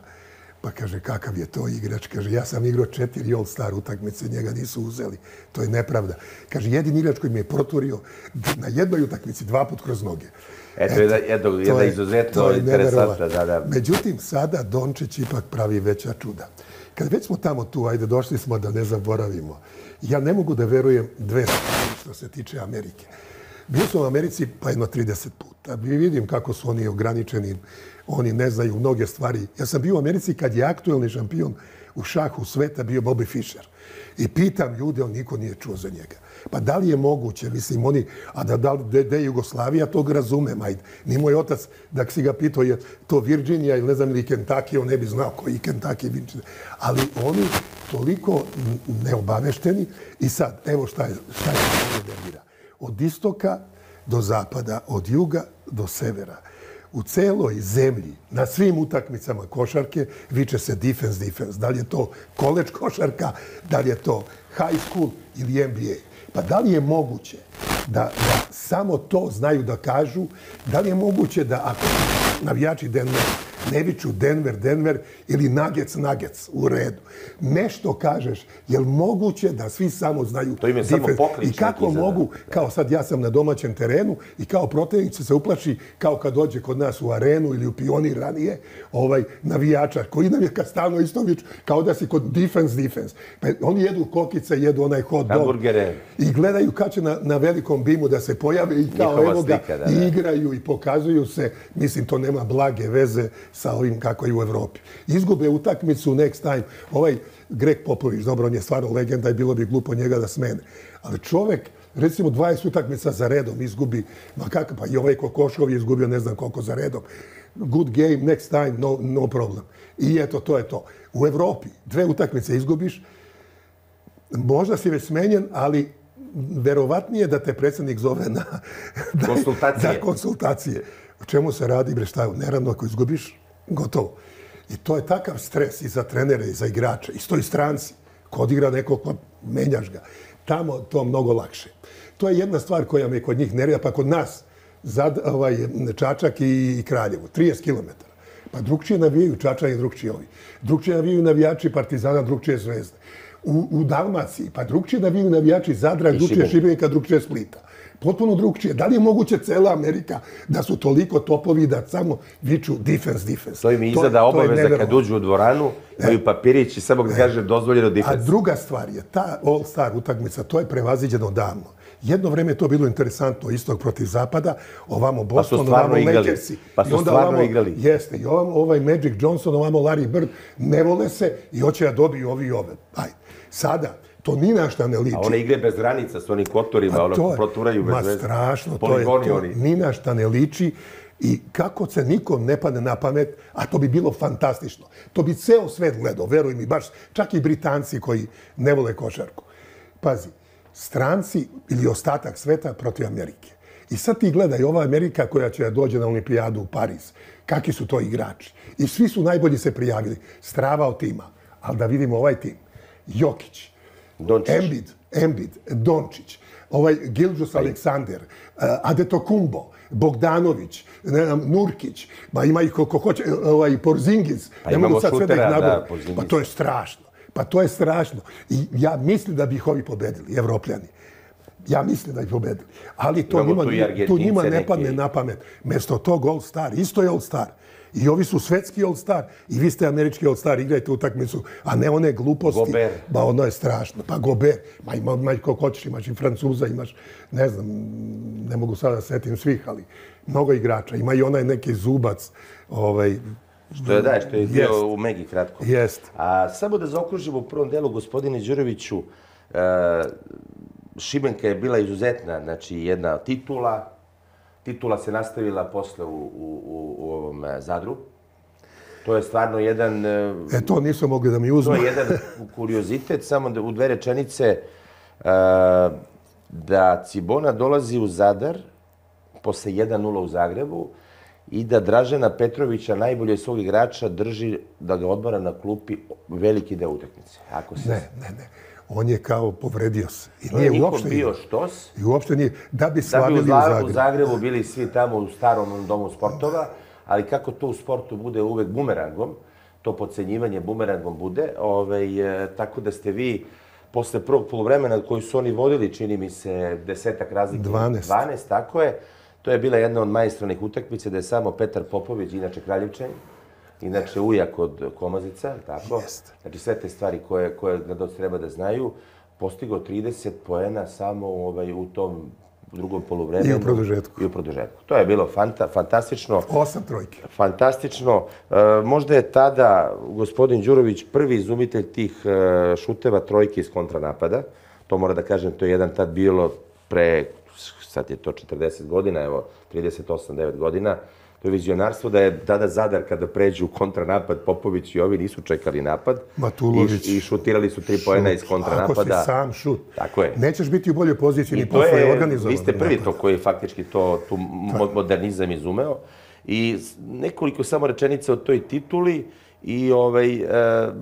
Pa kaže, kakav je to igrač? Kaže, ja sam igrao 4 All-Star utakmice, njega nisu uzeli. To je nepravda. Kaže, jedini igrač koji mi je proturio na jednoj utakmici 2 put kroz noge. Eto, jedna izuzetno interesantna. Međutim, sada Dončić ipak pravi veća čuda. Kad već smo tamo tu, ajde, došli smo da ne zaboravimo. Ja ne mogu da verujem dve stvari što se tiče Amerike. Bio sam u Americi pa jedno 30 puta. Vidim kako su oni ograničeni, oni ne znaju mnoge stvari. Ja sam bio u Americi kad je aktuelni šampion u šahu sveta bio Bobby Fischer. I pitam ljude, on niko nije čuo za njega. Pa da li je moguće, mislim, oni, a da je Jugoslavija, to ga razumem, ajde. Ni moj otac, da si ga pitao, je to Virginija ili ne znam ili Kentucky, on ne bi znao koji je Kentucky i Virginija. Ali oni toliko neobavešteni i sad, evo šta je nervira. Od istoka do zapada, od juga do severa. U celoj zemlji, na svim utakmicama košarke, viče se defense, defense. Da li je to koleđ košarka, da li je to high school ili NBA. Pa da li je moguće da samo to znaju da kažu, da li je moguće da ako navijači Denvera Neviću Denver ili Nuggets u redu. Nešto kažeš, jel moguće da svi samo znaju defense? I kako mogu, kao sad ja sam na domaćem terenu i kao protivnik se uplaši kao kad dođe kod nas u Arenu ili u Pionir ranije, navijača koji nam je kad stalno isto viču, kao da si kod defense. Pa oni jedu kokice, jedu onaj hot dog i gledaju kad će na velikom bimu da se pojave i kao evo ga igraju i pokazuju se. Mislim, to nema blage veze sa ovim kako je u Evropi. Izgube utakmicu next time. Ovaj Greg Popović, dobro, on je stvarno legenda i bilo bi glupo njega da smene. Ali čovek, recimo, 20 utakmica za redom izgubi, pa i ovaj Kokoškov je izgubio ne znam koliko za redom. Good game, next time, no problem. I eto, to je to. U Evropi 2 utakmice izgubiš, možda si već smenjen, ali verovatnije da te predsjednik zove na konsultacije. O čemu se radi, bre, šta je neravno, ako izgubiš, gotovo. I to je takav stres i za trenere, i za igrače, i stoji stranci. Ko odigra nekog, menjaš ga. Tamo to mnogo lakše. To je jedna stvar koja me kod njih nervira, pa kod nas, Čačak i Kraljevo, 30 km. Pa drugčije navijaju Čačak i drugčije ovi. Drugčije navijaju navijači Partizana, drugčije Zvezde. U Dalmaciji, pa drugčije navijaju navijači Zadra, drugčije Šibenika, drugčije Splita. Potpuno drugčije. Da li je moguće cela Amerika da su toliko topovi da samo viču defense? To im je izada obaveza kad uđu u dvoranu, imaju papirić i samo kaže dozvoljeno defense. A druga stvar je, ta All-Star utakmica, to je prevaziđeno davno. Jedno vreme je to bilo interesantno, istog protiv zapada, ovamo Boston, ovamo Lakersi. Pa su stvarno igrali. Jeste, i ovaj Magic Johnson, ovamo Larry Bird, ne vole se i hoće da dobiju ovi i ove. Sada, to ni na šta ne liči. A one igre bez ranica s onim kotorima, ono proturaju bez veze. Ma strašno, to je to. Ni na šta ne liči. I kako se nikom ne padne na pamet, a to bi bilo fantastično. To bi ceo svet gledao, veruj mi, baš čak i Britanci koji ne vole košarku. Pazi, stranci ili ostatak sveta protiv Amerike. I sad ti gledaj, ova Amerika koja će dođe na olimpijadu u Pariz, kakvi su to igrači. I svi su najbolji se prijavili. Strava od tima. Ali da vidimo ovaj tim. Jokić, Embiid, Dončić, Gilgeous Alexander, Adetokumbo, Bogdanović, Nurkić, ima ih koliko hoće, Porzingis. Pa imamo šutera, da, Porzingis. Pa to je strašno. I ja mislim da bi ih ovi pobedili, Evropljani. Ja mislim da ih pobedili. Ali to njima ne padne na pamet. Mesto tog All-Star, isto je All-Star. I ovi su svetski All-Star i vi ste američki All-Star, igrajte utakmicu, a ne one gluposti. Gober. Ba, ono je strašno. Pa Gober, ima ko hoćeš, imaš i Francuza, imaš, ne znam, ne mogu sada da setim svih, ali mnogo igrača. Ima i onaj neki Zubac, što je bio u Megi kratko. A samo da zaokružimo u prvom delu, gospodine Đuroviću, Šibenka je bila izuzetna, znači jedna titula. Titula se nastavila posle u ovom Zadru. To je stvarno jedan... E, to nisu mogli da mi uzme. To je jedan kuriozitet, samo u 2 rečenice, da Cibona dolazi u Zadar posle 1-0 u Zagrebu i da Dražena Petrovića, najbolje svog igrača, drži da ga odmara na klupi veliki deo utakmice. Ne. On je kao povredio se. To je nikom bio štos. I uopšte nije. Da bi slavili u Zagrebu bili svi tamo u starom domu sportova, ali kako to u sportu bude uvek bumerangom, to podcenjivanje bumerangom bude, tako da ste vi posle prvog poluvremena koji su oni vodili, čini mi se 10-ak razlike. 12, tako je. To je bila jedna od majstornih utakmice da je samo Petar Popović, inače Kraljevčanin, inače ujak od Komazica, tako? Znači sve te stvari koje gledaoci treba da znaju, postigao 30 poena samo u tom drugom poluvremenu. I u produžetku. To je bilo fantastično. 8 trojke. Fantastično. Možda je tada gospodin Đurović prvi izumitelj tih šuteva trojke iz kontranapada. To mora da kažem, to je jedan tad bilo pre, sad je to 40 godina, evo, 38-9 godina. To je vizionarstvo da je tada Zadar, kada pređu kontranapad, Popović i ovi nisu čekali napad i šutirali su 3 poena iz kontranapada. Ako si sam šut, nećeš biti u boljoj poziciji ni posle organizovanja. Vi ste prvi to koji je faktički tu modernizam izumeo. I nekoliko samo rečenica o toj tituli i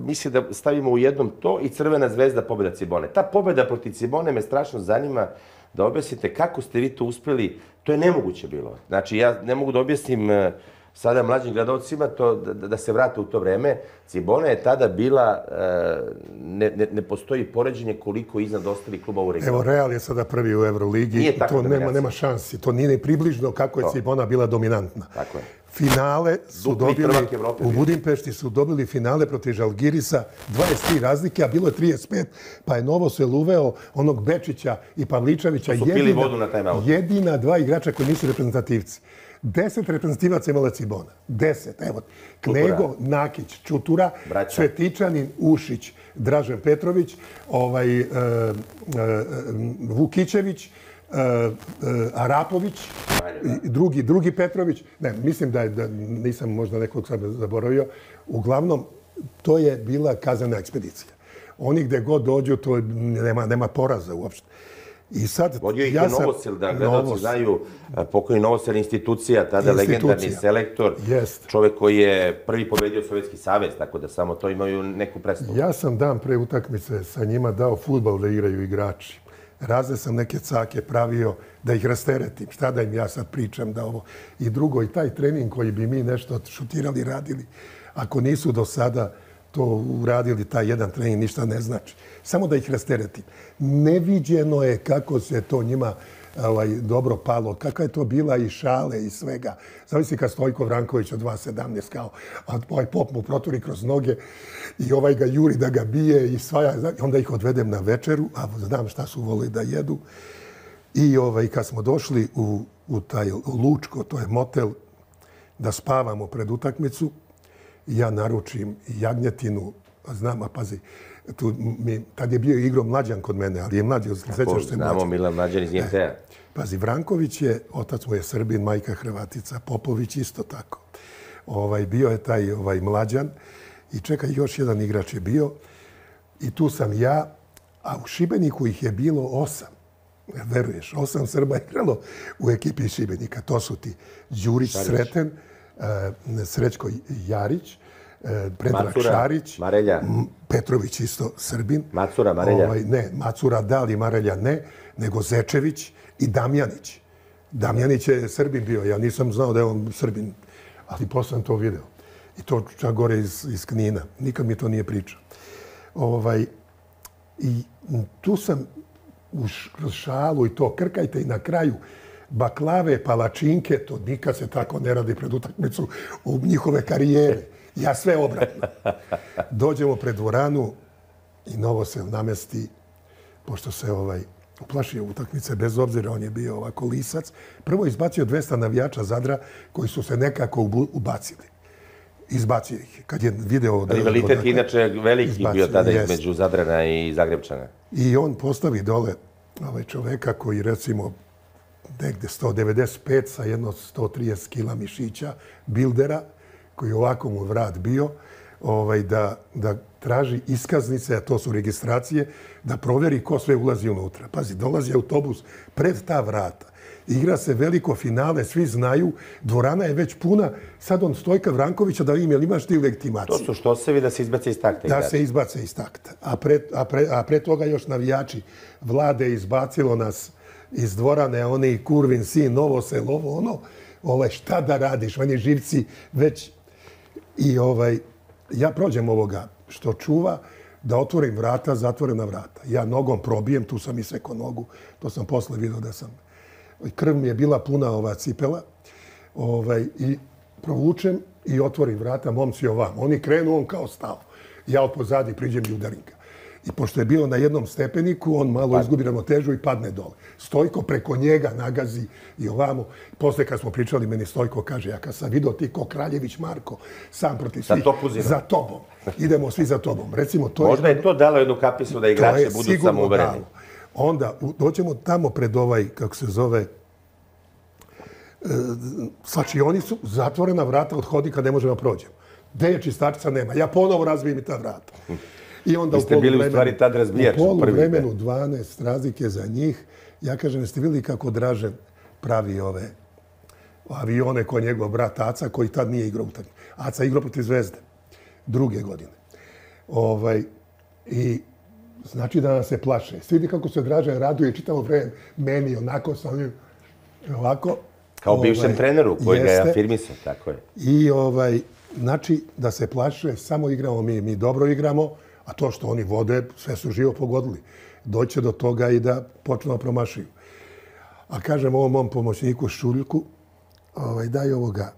mislim da stavimo u jednom to i Crvena zvezda, pobjeda Cibone. Ta pobjeda protiv Cibone me strašno zanima da objasnite kako ste vi to uspjeli. To je nemoguće bilo. Znači, ja ne mogu da objasnim sada mlađim gledalcima da se vrate u to vreme. Cibona je tada bila, ne postoji poređenje koliko je iznad ostalih kluba u regionu. Evo, Real je sada prvi u Euroligi, to nema šansi. To nije ni približno kako je Cibona bila dominantna. Tako je. Finale su dobili, u Budimpešti su dobili finale protiv Žalgirisa, 23 razlike, a bilo je 35, pa je Novosel uveo onog Bečića i Pavličevića, jedina dva igrača koji nisu reprezentativci. 10 reprezentativaca imala Cibona. 10, evo. Knego, Nakić, Čutura, Cvetičanin, Ušić, Dražen Petrović, Vukićević, Arapović, drugi Petrović. Ne, mislim da nisam možda nekog sam zaboravio. Uglavnom, to je bila kazana ekspedicija. Oni gde god dođu, to nema poraza uopšte. Vodio ih je Novosel, da gledalci znaju, pokojni Novosel institucija, tada legendarni selektor, čovjek koji je prvi pobedio Sovjetski savez, tako da samo to imaju neku predstavu. Ja sam dan pre utakmice sa njima dao fudbal da igraju igrači. Razne sam neke cake pravio da ih rasteretim, šta da im ja sad pričam da ovo. I drugo, i taj trening koji bi mi nešto šutirali, radili, ako nisu do sada to uradili, taj jedan trening ništa ne znači. Samo da ih rasteretim. Neviđeno je kako se to njima dobro palo, kakva je to bila i šale i svega. Zavisi kad Stojko Vranković od 2.17 kao, a ovaj pop mu proturi kroz noge i ovaj ga juri da ga bije i svaja. Onda ih odvedem na večeru, a znam šta su volili da jedu. I kad smo došli u taj Lučko, to je motel, da spavamo pred utakmicu, ja naručim jagnjetinu, znam, a pazi, tad je bio igrao Mlađan kod mene, ali je mlađi, sećaš se Mlađan. Znamo Milan Mlađan iz Njemca. Pazi, Vranković je, otac mu je Srbin, majka Hrvatica, Popović isto tako. Bio je taj Mlađan i čekaj, još jedan igrač je bio i tu sam ja, a u Šibeniku ih je bilo 8. Veruješ, 8 Srba je igralo u ekipi Šibenika. To su ti Đurić, Sreten, Srećko Jarić, Predrag Šarić, Petrović isto Srbin. Macura, Marelja. Ne, Macura da, ali Marelja ne, nego Zečević i Damjanić. Damjanić je Srbin bio, ja nisam znao da je on Srbin, ali posle sam to video. I to čak gore iz Knina. Nikad mi to nije pričao. I tu sam kroz šalu i to, krkajte i na kraju, baklave, palačinke, to nikad se tako ne radi pred utakmicu u njihove karijere. Ja sve obratno. Dođemo pred dvoranu i Novosel namesti, pošto se uplašio utakmice, bez obzira, on je bio ovako lisac. Prvo izbacio 200 navijača Zadra koji su se nekako ubacili. Izbacio ih. Kad je video... Rivalitet inače veliki bio tada između Zadrana i Zagrepčana. I on postavi dole čoveka koji, recimo, negde 195 sa jedno 130 kila mišića, bildera, koji je ovako mu vrat bio, da traži iskaznice, a to su registracije, da proveri ko sve ulazi unutra. Pazi, dolazi autobus pred ta vrata. Igra se veliko finale, svi znaju, dvorana je već puna. Sad on Stojka Vrankovića da im, jel imaš ti legitimaciju? To su štosevi da se izbace iz takta. Da se izbace iz takta. A pre toga još navijači. Vlade izbacilo nas iz dvorane, oni Kurvin, sin, Novosel, ovo, ono. Šta da radiš, meni živci već... I ja prođem ovoga što čuva, da otvorim vrata, zatvorim na vrata. Ja nogom probijem, tu sam isekao nogu, to sam posle vidio da sam... Krv mi je bila puna ova cipela. I provučem i otvorim vrata, momci ovam. Oni krenu, on kao stao. Ja opozadi priđem i udarim ga. I pošto je bio na jednom stepeniku, on malo izgubi ravnotežu i padne dole. Stojko preko njega nagazi i ovamo. Posle kad smo pričali, meni Stojko kaže, ja kad sam vidio ti ko Kraljević Marko, sam protiv svih, za tobom. Idemo svi za tobom. Možda je to dalo jednu kapisu da igrače budu samouvereni. Onda dođemo tamo pred kako se zove, slačionicu, zatvorena vrata od hodnika, ne možemo prođemo. Gde je čistačica? Nema. Ja ponovo razbijem i ta vrata. I onda u poluvremenu 12 razlike za njih. Ja kažem, jeste bili kako Dražen pravi ove avione koji je njegov brat Aca, koji tad nije igrao utakmicu. Aca igrao protiv Zvezde druge godine. I znači da nas se plaše. Svi vidi kako se Dražen raduje čitavo vreme. Meni onako sam ovako. Kao bivšem treneru koji ga je afirmisao, tako je. I znači da se plaše, samo igramo mi dobro igramo, a to što oni vode, sve su živo pogodili. Doće do toga i da počnemo promašaju. A kažem ovom mom pomoćniku Šuljku, daj ovoga,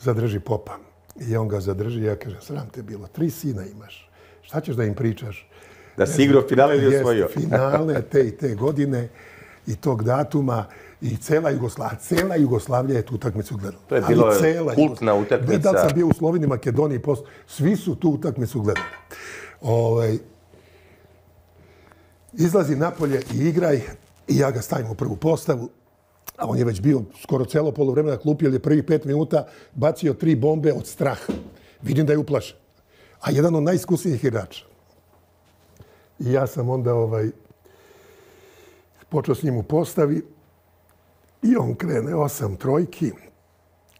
zadrži Popa. I on ga zadrži i ja kažem, sram te bilo, 3 sina imaš, šta ćeš da im pričaš? Da si igrao finale ili osvojio. Finale te i te godine i tog datuma. I cela Jugoslavija je tu utakmicu gledala. To je bilo kultna utakmica. Da li sam bio u Sloveniji, Makedoniji i Bosni, svi su tu utakmicu gledali. Izlazi napolje i igraj i ja ga stavim u prvu postavu. A on je već bio skoro celo polovremena na klupi, jer je prvi 5 minuta bacio 3 bombe od straha. Vidim da je uplašen. A jedan od najiskusnijih igrača. I ja sam onda počeo s njim u postavi. I on krene 8 trojki,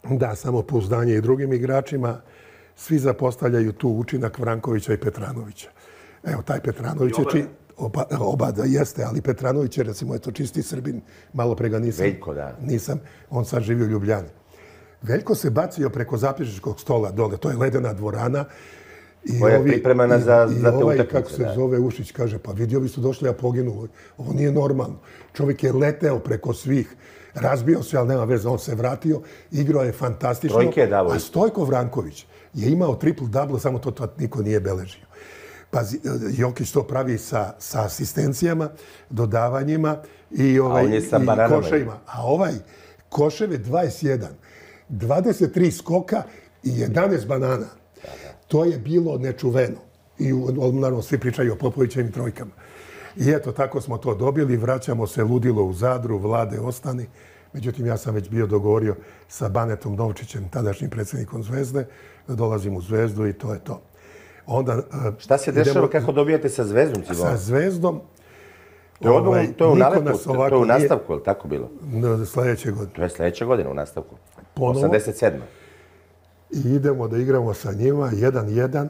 da samo pouzdanje i drugim igračima. Svi zapostavljaju tu učinak Vrankovića i Petranovića. Evo, taj Petranović je... Oba da jeste, ali Petranović je, recimo, eto, čisti Srbin. Malo pre ga nisam. Veljko, da. Nisam. On sad živi u Ljubljani. Veljko se bacio preko zapisničkog stola dole. To je ledena dvorana. Koja je pripremana za te utakmice. I kako se zove Ušić, kaže, pa vidi, ovi su došli, ja poginuo. Ovo nije normalno. Čovjek je leteo preko svih. Razbio se, ali nema veze, on se vratio. Igrao je fantastično. Trojke je davo. A Stojko Vranković je imao triple-double, samo to niko nije beležio. Pazi, Jokić to pravi sa asistencijama, dodavanjima i koševima. A ovaj koševe 21, 23 skoka i 11 banana. To je bilo nečuveno. I, naravno, svi pričaju o Popovićevim trojkama. I eto, tako smo to dobili. Vraćamo se ludilo u Zadru, Vlade ostani. Međutim, ja sam već bio dogovorio sa Banetom Novčićem, tadašnjim predsjednikom Zvezde, da dolazim u Zvezdu i to je to. Šta se dešava kako dobijate sa Zvezdom? Sa Zvezdom... To je u nastavku, ili tako bilo? Sljedeće godine. To je sljedeće godine u nastavku. 87. I idemo da igramo sa njima 1-1.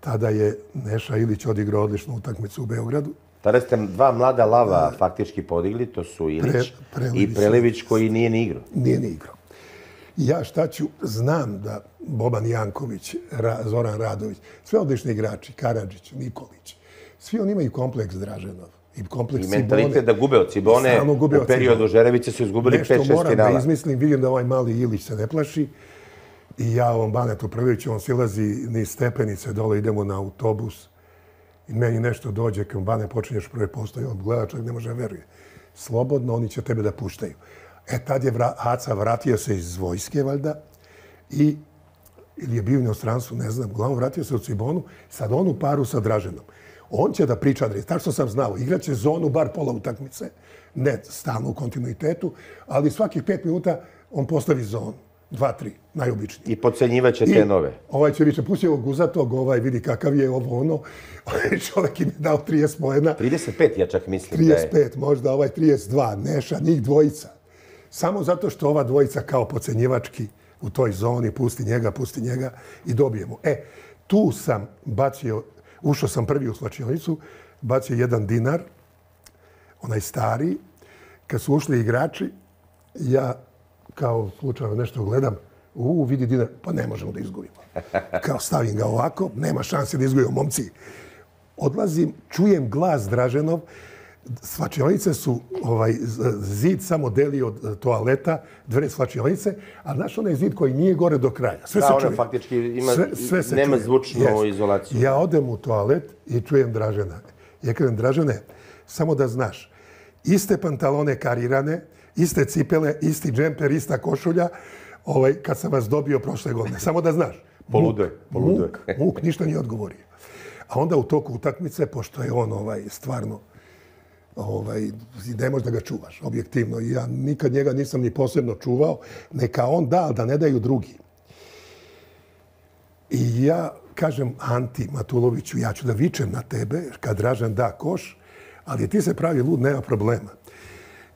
Tada je Neša Ilić odigrao odličnu utakmicu u Beogradu. Tada ste 2 mlada lava faktički podigli, to su Ilić i Prelević koji nije ni igrao. Nije ni igrao. Ja šta ću, znam da Boban Janković, Zoran Radović, sve odlični igrači, Karadžić, Nikolić, svi oni imaju kompleks Draženov i kompleks Cibone. I mentalitet da gube od Cibone, u periodu Žerevića su izgubili 5-6 finala. Nešto moram da izmislim, vidim da ovaj mali Ilić se ne plaši. I ja ovom Banetu Preleviću, on silazi niz stepenice, dole idemo na autobus i meni nešto dođe, kao Bane počinješ prve postaje, on gleda, čovjek ne može veruje. Slobodno, oni će tebe da puštaju. E, tad je Aca vratio se iz vojske, valjda, ili je bio u inostranstvu, ne znam, uglavnom vratio se u Cibonu, sad on u paru sa Draženom. On će da priča adres, tako što sam znao, igraće zonu bar pola utakmice, ne stalno u kontinuitetu, ali svakih 5 minuta on postavi zonu. 2-3, najobičniji. I podcenjivaće te nove. Ovaj će više, pusti ovog uzatog, ovaj vidi kakav je ovo ono. Čovjek im je dao 30 pojena. 35, ja čak mislim da je. 35, možda ovaj 32, Neša, njih dvojica. Samo zato što ova dvojica kao podcenjivački u toj zoni, pusti njega i dobijemo. E, tu sam bacio, ušao sam prvi u slačionicu, bacio 1 dinar, onaj stariji. Kad su ušli igrači, ja... kao slučajno nešto gledam, vidi dinar, pa ne možemo da izgubimo. Kao stavim ga ovako, nema šanse da izgubimo, momci. Odlazim, čujem glas Draženov, slačionice su, zid samo deli od toaleta, dve slačionice, a znaš onaj zid koji nije gore do kraja. Sve se čuje. Da, ona faktički nema zvučnu izolaciju. Ja odem u toalet i čujem Dražena. Ja kažem, Dražene, samo da znaš, iste pantalone karirane, iste cipele, isti džemper, ista košulja, kad sam vas dobio prošle godine. Samo da znaš. Muk ništa nije odgovorio. A onda u toku utakmice, pošto je on stvarno, ne možeš da ga čuvaš, objektivno. Ja nikad njega nisam ni posebno čuvao. Neka on da, ali da ne daju drugi. I ja kažem Anti Matuloviću, ja ću da vičem na tebe kad Dražan da koš, ali ti se pravi lud, nema problema.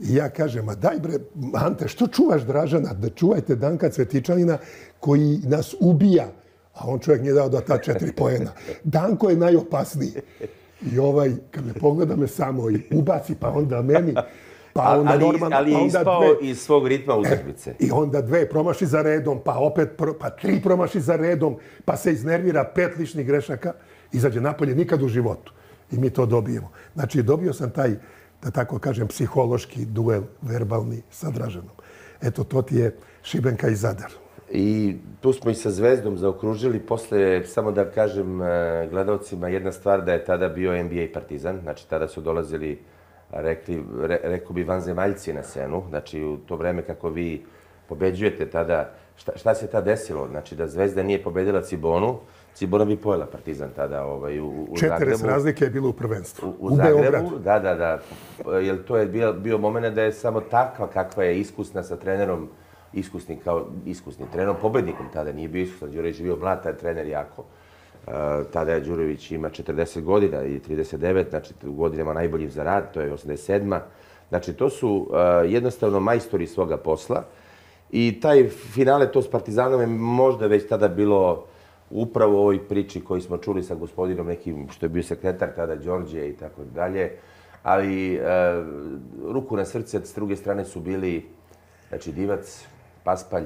I ja kažem, a daj bre, Ante, što čuvaš Dražana? Da čuvajte Danka Cvetičanina koji nas ubija. A on čovjek nije dao da ta 4 poena. Danko je najopasniji. I kad me pogleda me samo i ubaci, pa onda meni. Pa onda ali je ispao iz svog ritma utakmice. I onda dve promaši za redom, pa opet pa tri promaši za redom, pa se iznervira, pet ličnih grešaka, izađe napolje, nikad u životu. I mi to dobijemo. Znači, dobio sam taj, da tako kažem, psihološki duel, verbalni, sa Draženom. Eto, to ti je Šibenka i Zadar. I tu smo i sa Zvezdom zaokružili. Posle, samo da kažem gledalcima, jedna stvar da je tada bio NBA Partizan. Znači, tada su dolazili, rekao bi, vanzemaljci na scenu. Znači, u to vreme kako vi pobeđujete tada, šta se tada desilo? Znači, da Zvezda nije pobedila Cibonu, Cibona bi pojela Partizan tada u Zagrebu. 40 razlike je bilo u prvenstvu. U Zagrebu, da. Jer to je bio moment da je samo takva kakva je iskusna sa trenerom, iskusnim trenerom, pobednikom tada nije bio iskusan. Đurović je bio mlad, taj trener jako. Tada je Đurović ima 40 godina i 39, znači u godinama najboljim za rad, to je 87. Znači to su jednostavno majstori svoga posla i taj finale to s Partizanom je možda već tada bilo upravo u ovoj priči koju smo čuli sa gospodinom nekim što je bio sekretar tada, Đorđe i tako dalje, ali ruku na srce, s druge strane su bili znači Divac, Paspalj,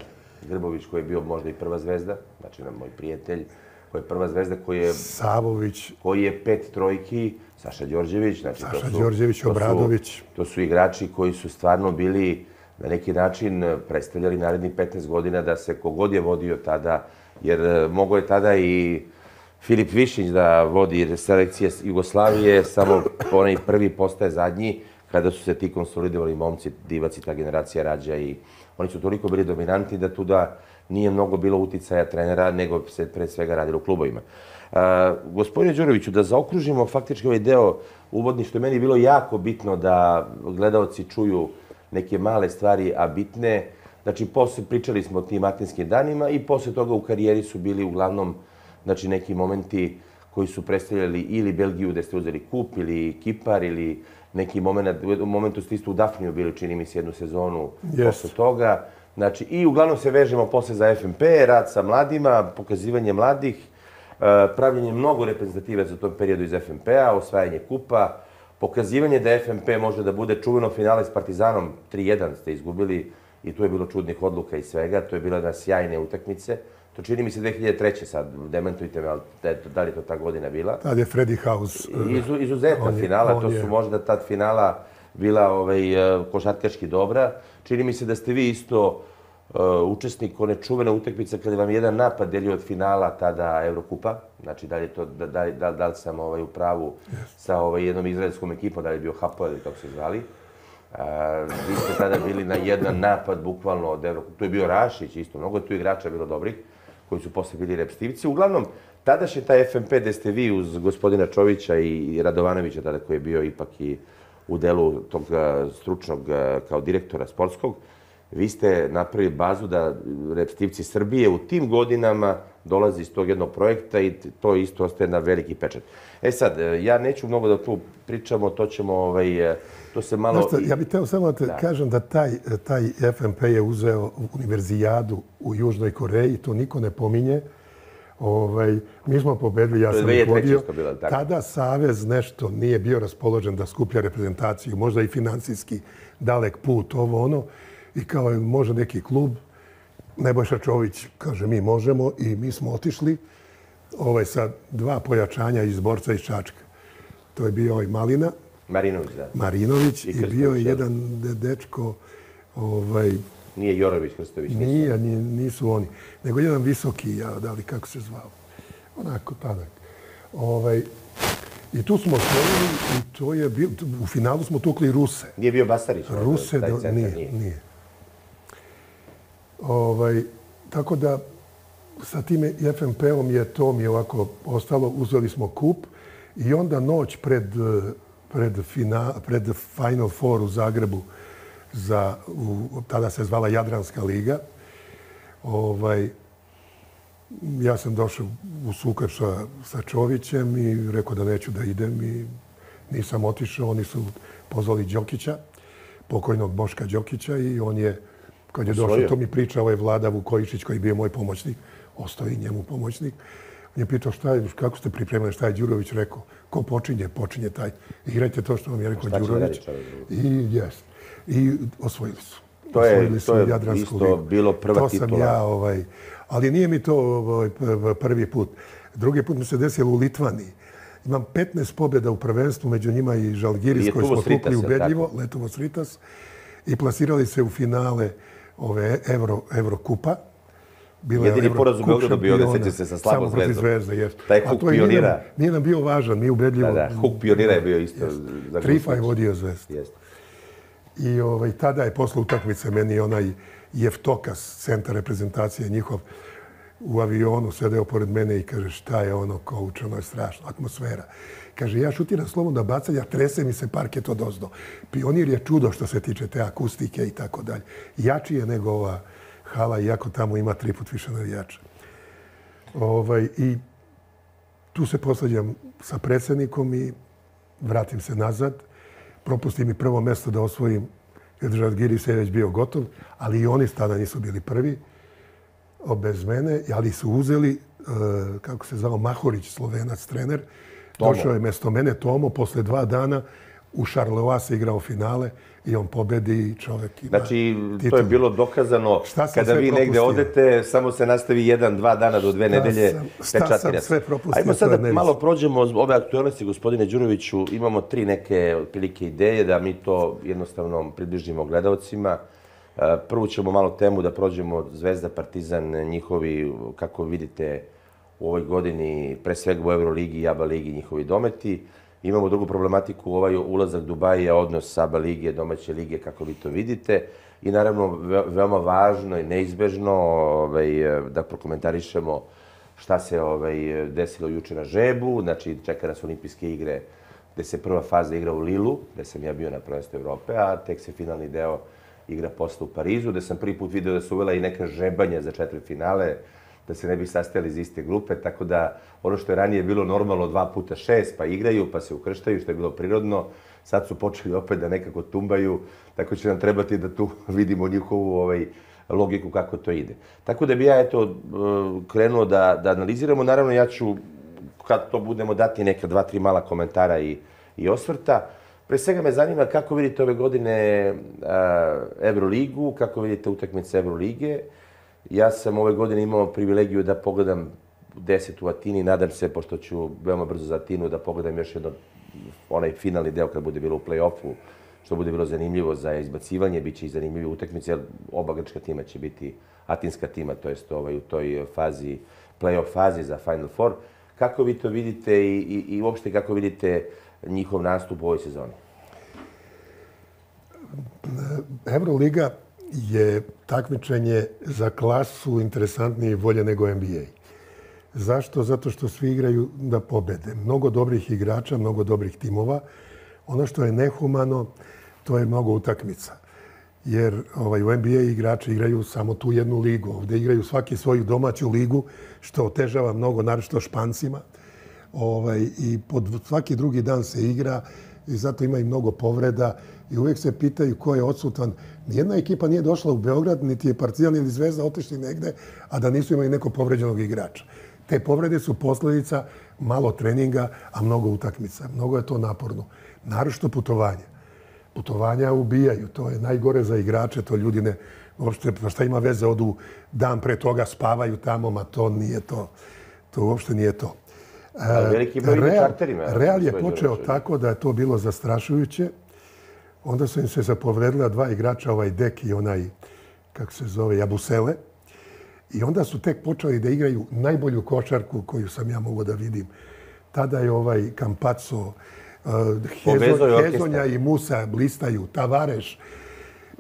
Grbović koji je bio možda i prva zvezda, znači moj prijatelj, koji je prva zvezda, koji je... Savović. Koji je 5 trojki, Saša Đorđević. Znači, Saša Đorđević, Obradović. To su igrači koji su stvarno bili na neki način predstavljali narednih 15 godina da se kogod je vodio tada, jer mogo je tada i Filip Višinić da vodi selekcije Jugoslavije, samo onaj prvi postaje zadnji, kada su se ti konsolidovali momci, Divac i ta generacija Rađa i oni su toliko bili dominantni da tu da nije mnogo bilo uticaja trenera, nego se pre svega radilo u klubovima. Gospodine Đuroviću, da zaokružimo faktički ovaj deo uvodni, što je meni bilo jako bitno da gledaoci čuju neke male stvari, a bitne. Znači, pričali smo o tim Atinskim danima i posle toga u karijeri su bili uglavnom neki momenti koji su predstavljali ili Belgiju gde ste uzeli kup ili Kipar ili neki moment, u momentu ste isto u Dafniju bili, čini mi se, jednu sezonu posle toga. Znači, i uglavnom se vežemo posle za FNP, rad sa mladima, pokazivanje mladih, pravljenje mnogo reprezentativa za tom periodu iz FNP-a, osvajanje kupa, pokazivanje da FNP može da bude čuveno finale s Partizanom, 3-1 ste izgubili i tu je bilo čudnih odluka i svega, to je bila jedna sjajne utakmice. To čini mi se 2003. sad, dementujte me, ali da li je to ta godina bila? Tad je Freddy House... Izuzetna finala, to su možda tad finala bila košarkaški dobra. Čini mi se da ste vi isto učesnik one čuvene utakmice kada vam je jedan napad delio od finala tada Eurokupa. Znači, da li sam u pravu sa jednom izraelskom ekipom, da li je bio Hapoel ili kako se zvali. Vi ste tada bili na jedan napad, bukvalno od Eurokupa. Tu je bio Rašić isto, mnogo je tu igrača bilo dobrih koji su posle bili repstivci. Uglavnom, tadaš je taj FNP gde ste vi uz gospodina Čovića i Radovanovića tada koji je bio ipak i u delu tog stručnog kao direktora sportskog, vi ste napravili bazu da reprezentativci Srbije u tim godinama dolazi iz tog jednog projekta i to isto ostaje na veliki pečat. E sad, ja neću mnogo da tu pričamo, to se malo... Ja bih teo samo da kažem da taj FNP je uzeo univerzijadu u Južnoj Koreji, to niko ne pominje. Mi smo pobedili, ja sam ih vodio. Tada Savez nešto nije bio raspoložen da skuplja reprezentaciju, možda i finansijski dalek put, i kao je može neki klub. Nebojša Čović kaže mi možemo i mi smo otišli sa 2 pojačanja iz borca iz Čačka. To je bio ovaj Malina. Marinović i bio je jedan dečko... Nije Jorović, Krstović, nisu. Nije, nisu oni. Nego jedan visoki, da li kako se zvao. Onako, tanak. I tu smo osvojili i to je bilo... U finalu smo tukli Ruse. Nije bio Basarić? Ruse, nije. Tako da, sa tim FNP-om je to mi ovako ostalo. Uzeli smo kup i onda noć pred Final Four u Zagrebu, tada se zvala Jadranska liga. Ja sam došao u sukob sa Čovićem i rekao da neću da idem i nisam otišao. Oni su pozvali Đokića, pokojnog Boška Đokića i on je, kad je došao, to mi pričao je Vlada Vukojičić koji je bio moj pomoćnik, ostao i njemu pomoćnik. je pitao šta je, kako ste pripremili, šta je Đurović rekao. Ko počinje, počinje taj. Igrajte to što vam je rekao Đurović. I osvojili su. To je isto bilo prva titula. Ali nije mi to prvi put. Drugi put mi se desilo u Litvaniji. Imam 15 pobjeda u prvenstvu, među njima i Žalgiris koji smo kupili ubedljivo, Letovo Sritas, i plasirali se u finale ove Evrokupa. Jedini poraz u Beogradu bio da sećate se sa Slabom Zvezdom. Taj Huk pionira. Nije nam bio važan, mi ubedljivo. Huk pionira je bio isto. Trifa je vodio Zvezdu. I tada je posle utakmice meni onaj Jevtokas, centar reprezentacije njihov, u avionu sedeo pored mene i kaže šta je ono kouč, ono je strašno, atmosfera. Kaže ja šutiram slobodna bacanja, trese mi se parket odozdo. Pionir je čudo što se tiče te akustike i tako dalje. Jači je nego ova hala, iako tamo ima 3 put više navijača. I tu se posvađam sa predsjednikom i vratim se nazad. Propustim i prvo mjesto da osvojim, jer Žalgiris je već bio gotov, ali i oni tada nisu bili prvi bez mene, ali su uzeli, kako se zvao, Mahorić, Slovenac, trener. Došao je mjesto mene, Tomo, posle 2 dana u Charlevoix se igrao finale i on pobedi čovjek ima. Znači, to je bilo dokazano, kada vi negde odete, samo se nastavi 1, 2 dana do 2 nedelje. Šta sam sve propustio? Ajmo sad da malo prođemo ove aktualnosti, gospodine Đuroviću. Imamo 3 neke otprilike ideje da mi to jednostavno približimo gledalcima. Prvo ćemo malo temu da prođemo Zvezda, Partizan, njihovi, kako vidite u ovoj godini, pre svega u Euroligi i ABA ligi, njihovi dometi. Imamo drugu problematiku, ovaj ulazak Dubaja, odnos sa ABA lige, domaće lige, kako vi to vidite. I naravno, veoma važno i neizbežno da prokomentarišemo šta se desilo juče na Žebu. Znači, čeka nas olimpijske igre gde se prva faza igra u Lilu, gde sam ja bio na prvenstvu Evrope, a tek se finalni deo igra posle u Parizu, gde sam prvi put vidio da su uvela i neka žebanja za 4 finale, da se ne bi sastajali iz iste grupe, tako da ono što je ranije bilo normalno 2 puta 6, pa igraju, pa se ukrštaju, što je bilo prirodno, sad su počeli opet da nekako tumbaju, tako će nam trebati da tu vidimo njihovu logiku kako to ide. Tako da bi ja krenuo da analiziramo, naravno ja ću, kad to budemo, dati neka 2-3 mala komentara i osvrta. Pre svega me zanima kako vidite ove godine Evroligu, kako vidite utakmice Evrolige. Ja sam ove godine imao privilegiju da pogledam 10 u Atini. Nadam se, pošto ću veoma brzo za Atinu, da pogledam još jedno onaj finalni deo kad bude bilo u play-offu, što bude bilo zanimljivo za izbacivanje. Biće i zanimljive utakmice, jer oba grčka tima će biti atinska tima, to jest u toj fazi, play-off fazi za Final Four. Kako vi to vidite i uopšte kako vidite njihov nastup u ovoj sezoni? Evroliga je takmičenje za klasu interesantnije i bolje nego NBA. Zašto? Zato što svi igraju da pobede. Mnogo dobrih igrača, mnogo dobrih timova. Ono što je nehumano, to je mnogo utakmica. Jer u NBA igrači igraju samo tu jednu ligu. Ovdje igraju svaki svoju domaću ligu, što otežava mnogo, naročito Špancima. I svaki drugi dan se igra i zato ima i mnogo povreda i uvijek se pitaju ko je odsutan. Nijedna ekipa nije došla u Beograd, niti je Partizan ili Zvezda otišli negde, a da nisu imali nekog povređenog igrača. Te povrede su posljedica malo treninga, a mnogo utakmica. Mnogo je to naporno. Naročito putovanja. Putovanja ubijaju. To je najgore za igrače, to ljudi ne... Uopšte, šta ima veze, odu dan pre toga, spavaju tamo, ma to nije to. To uopšte nije to. Real je počeo tako da je to bilo zastrašujuće. Onda su im se zapovredila 2 igrača, ovaj Dek i onaj, kako se zove, Jabusele. I onda su tek počeli da igraju najbolju košarku koju sam ja mogao da vidim. Tada je ovaj Kampaco, Hezonja i Musa blistaju, Tavareš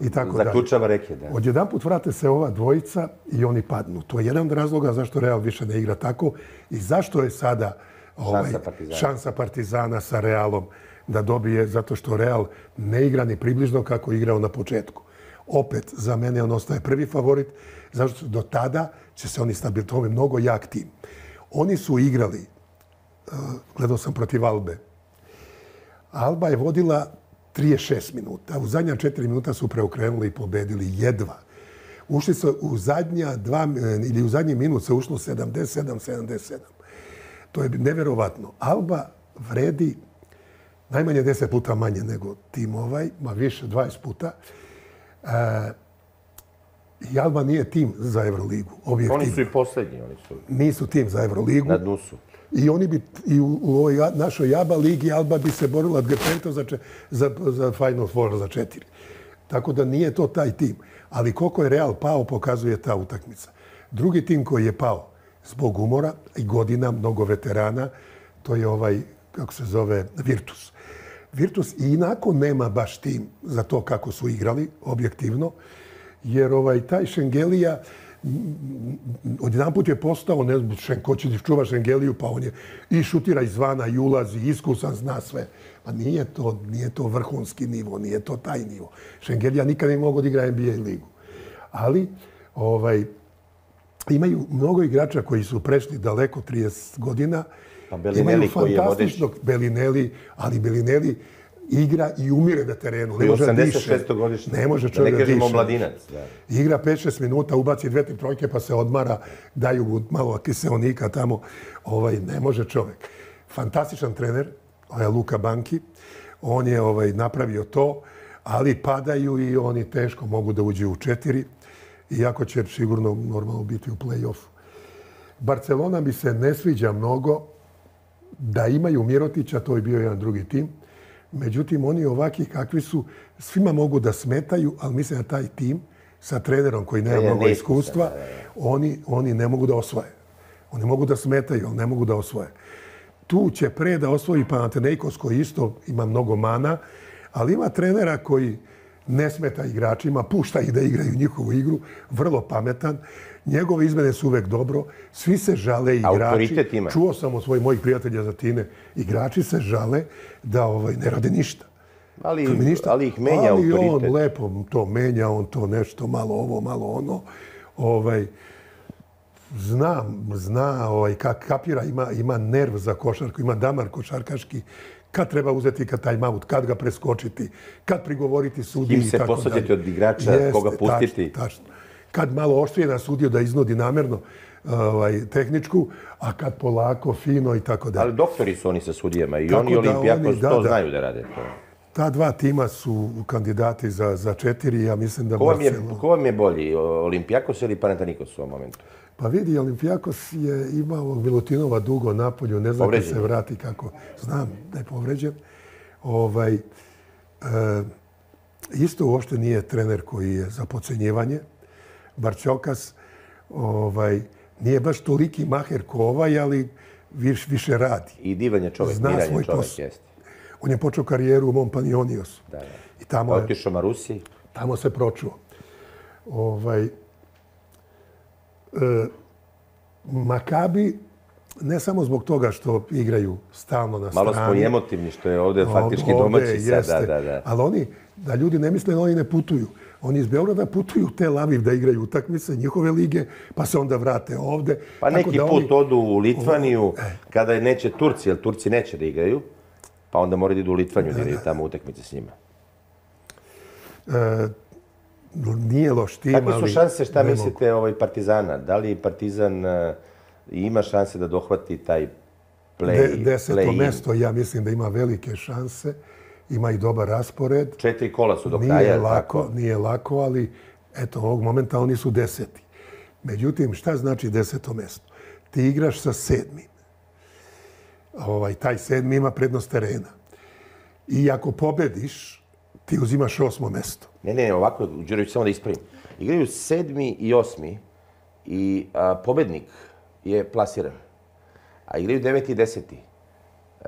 i tako dalje. Zaključava reke, da. Odjedan put vrate se ova dvojica i oni padnu. To je jedan od razloga zašto Real više ne igra tako i zašto je sada šansa Partizana sa Realom da dobije, zato što Real ne igra ni približno kako je igrao na početku. Opet, za mene on ostaje prvi favorit, zato što do tada će se oni stabilizovati. To je mnogo jak tim. Oni su igrali, gledao sam protiv Albe. Alba je vodila 36 minuta. U zadnja 4 minuta su preokrenuli i pobedili jedva. ušli se u zadnja dva, ili u zadnji minut se ušlo 77-77. To je nevjerovatno. Alba vredi najmanje 10 puta manje nego tim ovaj, ma više 20 puta. I Alba nije tim za Euroligu. Oni su i posljednji. Nisu tim za Euroligu. Na dnu su. I oni bi i u ovoj našoj ABA ligi Alba bi se borila za Final Four, za 4. Tako da nije to taj tim. Ali koliko je Real pao, pokazuje ta utakmica. Drugi tim koji je pao zbog umora i godina, mnogo veterana, to je ovaj, kako se zove, Virtus. Virtus i inako nema baš tim za to kako su igrali, objektivno, jer taj Šengelija odjedan put je postao, ne znam, ko će čuva Šengeliju, pa on je i šutira izvana, i ulazi, iskusan, zna sve. Pa nije to vrhunski nivo, nije to taj nivo. Šengelija nikad ne mogu da igra NBA ligu. Ali imaju mnogo igrača koji su prešli daleko, 30 godina. Imaju fantastičnog Belinelli, ali Belinelli igra i umire na terenu. Ne može da diše. Ne može čovjek da diše. Igra 5-6 minuta, ubaci 2-3 trojke pa se odmara, daju malo kiseonika tamo. Ne može čovjek. Fantastičan trener, Luka Banki. On je napravio to, ali padaju i oni teško mogu da uđu u 4. Iako će sigurno normalno biti u play-offu. Barcelona mi se ne sviđa mnogo. Da imaju Mirotića, to je bio jedan drugi tim. Međutim, oni ovakvi kakvi su, svima mogu da smetaju, ali mislim da taj tim sa trenerom koji nema mnogo iskustva, oni ne mogu da osvoje. Oni mogu da smetaju, ali ne mogu da osvoje. Tu će pre da osvoji Panathinaikos koji isto ima mnogo mana, ali ima trenera koji ne smeta igračima, pušta ih da igraju njihovu igru, vrlo pametan. Njegove izmene su uvek dobro, svi se žale igrači. Čuo sam od svojih mojih prijatelja za Tine, igrači se žale da ne rade ništa. Ali ih menja autoritet. Ali on lepo to menja, on to nešto, malo ovo, malo ono. Zna, kapira, ima nerv za košarku, ima damar košarkaški. Kad treba uzeti timeout, kad ga preskočiti, kad prigovoriti sudiji i tako dalje. Kim se posvađati od igrača, koga pustiti. Tačno. Kad malo oštrije nas udio da iznudi namjerno tehničku, a kad polako, fino i tako dalje. Ali doktori su oni sa sudijama i oni Olimpijakos to znaju da rade to. Ta dva tima su kandidati za 4, ja mislim da Barcelona... Ko vam je bolji, Olimpijakos ili Panathinaikos u ovom momentu? Pa vidi, Olimpijakos je imao Milutinova dugo napolju, ne znam da se vrati kako. Znam da je povređen. Isto uopšte nije trener koji je za podcenjivanje. Barčokas nije baš toliki maher ko ovaj, ali više radi. I divan je čovjek, miran je čovjek, jeste. On je počeo karijeru u Montpanioniosu. Otišao na Rusiji. Tamo se pročuo. Makabi, ne samo zbog toga što igraju stalno na strani. Malo smo i emotivni, što je ovdje faktički domaći sad. Ali oni, da ljudi ne misle, oni ne putuju. Oni iz Beograda putuju u Tel Aviv da igraju utakmice njihove lige, pa se onda vrate ovde. Pa neki put odu u Litvaniju, kada neće Turci, jer Turci neće da igraju, pa onda moraju da idu u Litvaniju da igraju tamo utakmice s njima. Nije loš tim, ali... Tako su šanse, šta mislite, Partizana? Da li Partizan ima šanse da dohvati taj play-in? 10. mesto, ja mislim da ima velike šanse. Ima i dobar raspored. 4 kola su do kraja. Nije lako, ali eto, ovog momenta oni su 10. Međutim, šta znači 10. mesto? Ti igraš sa 7. Taj 7. ima prednost terena. I ako pobediš, ti uzimaš 8. mesto. Ne, ovako, Đurović, samo da ispravim. Igraju 7. i 8. i pobednik je plasiran. A igraju 9. i 10.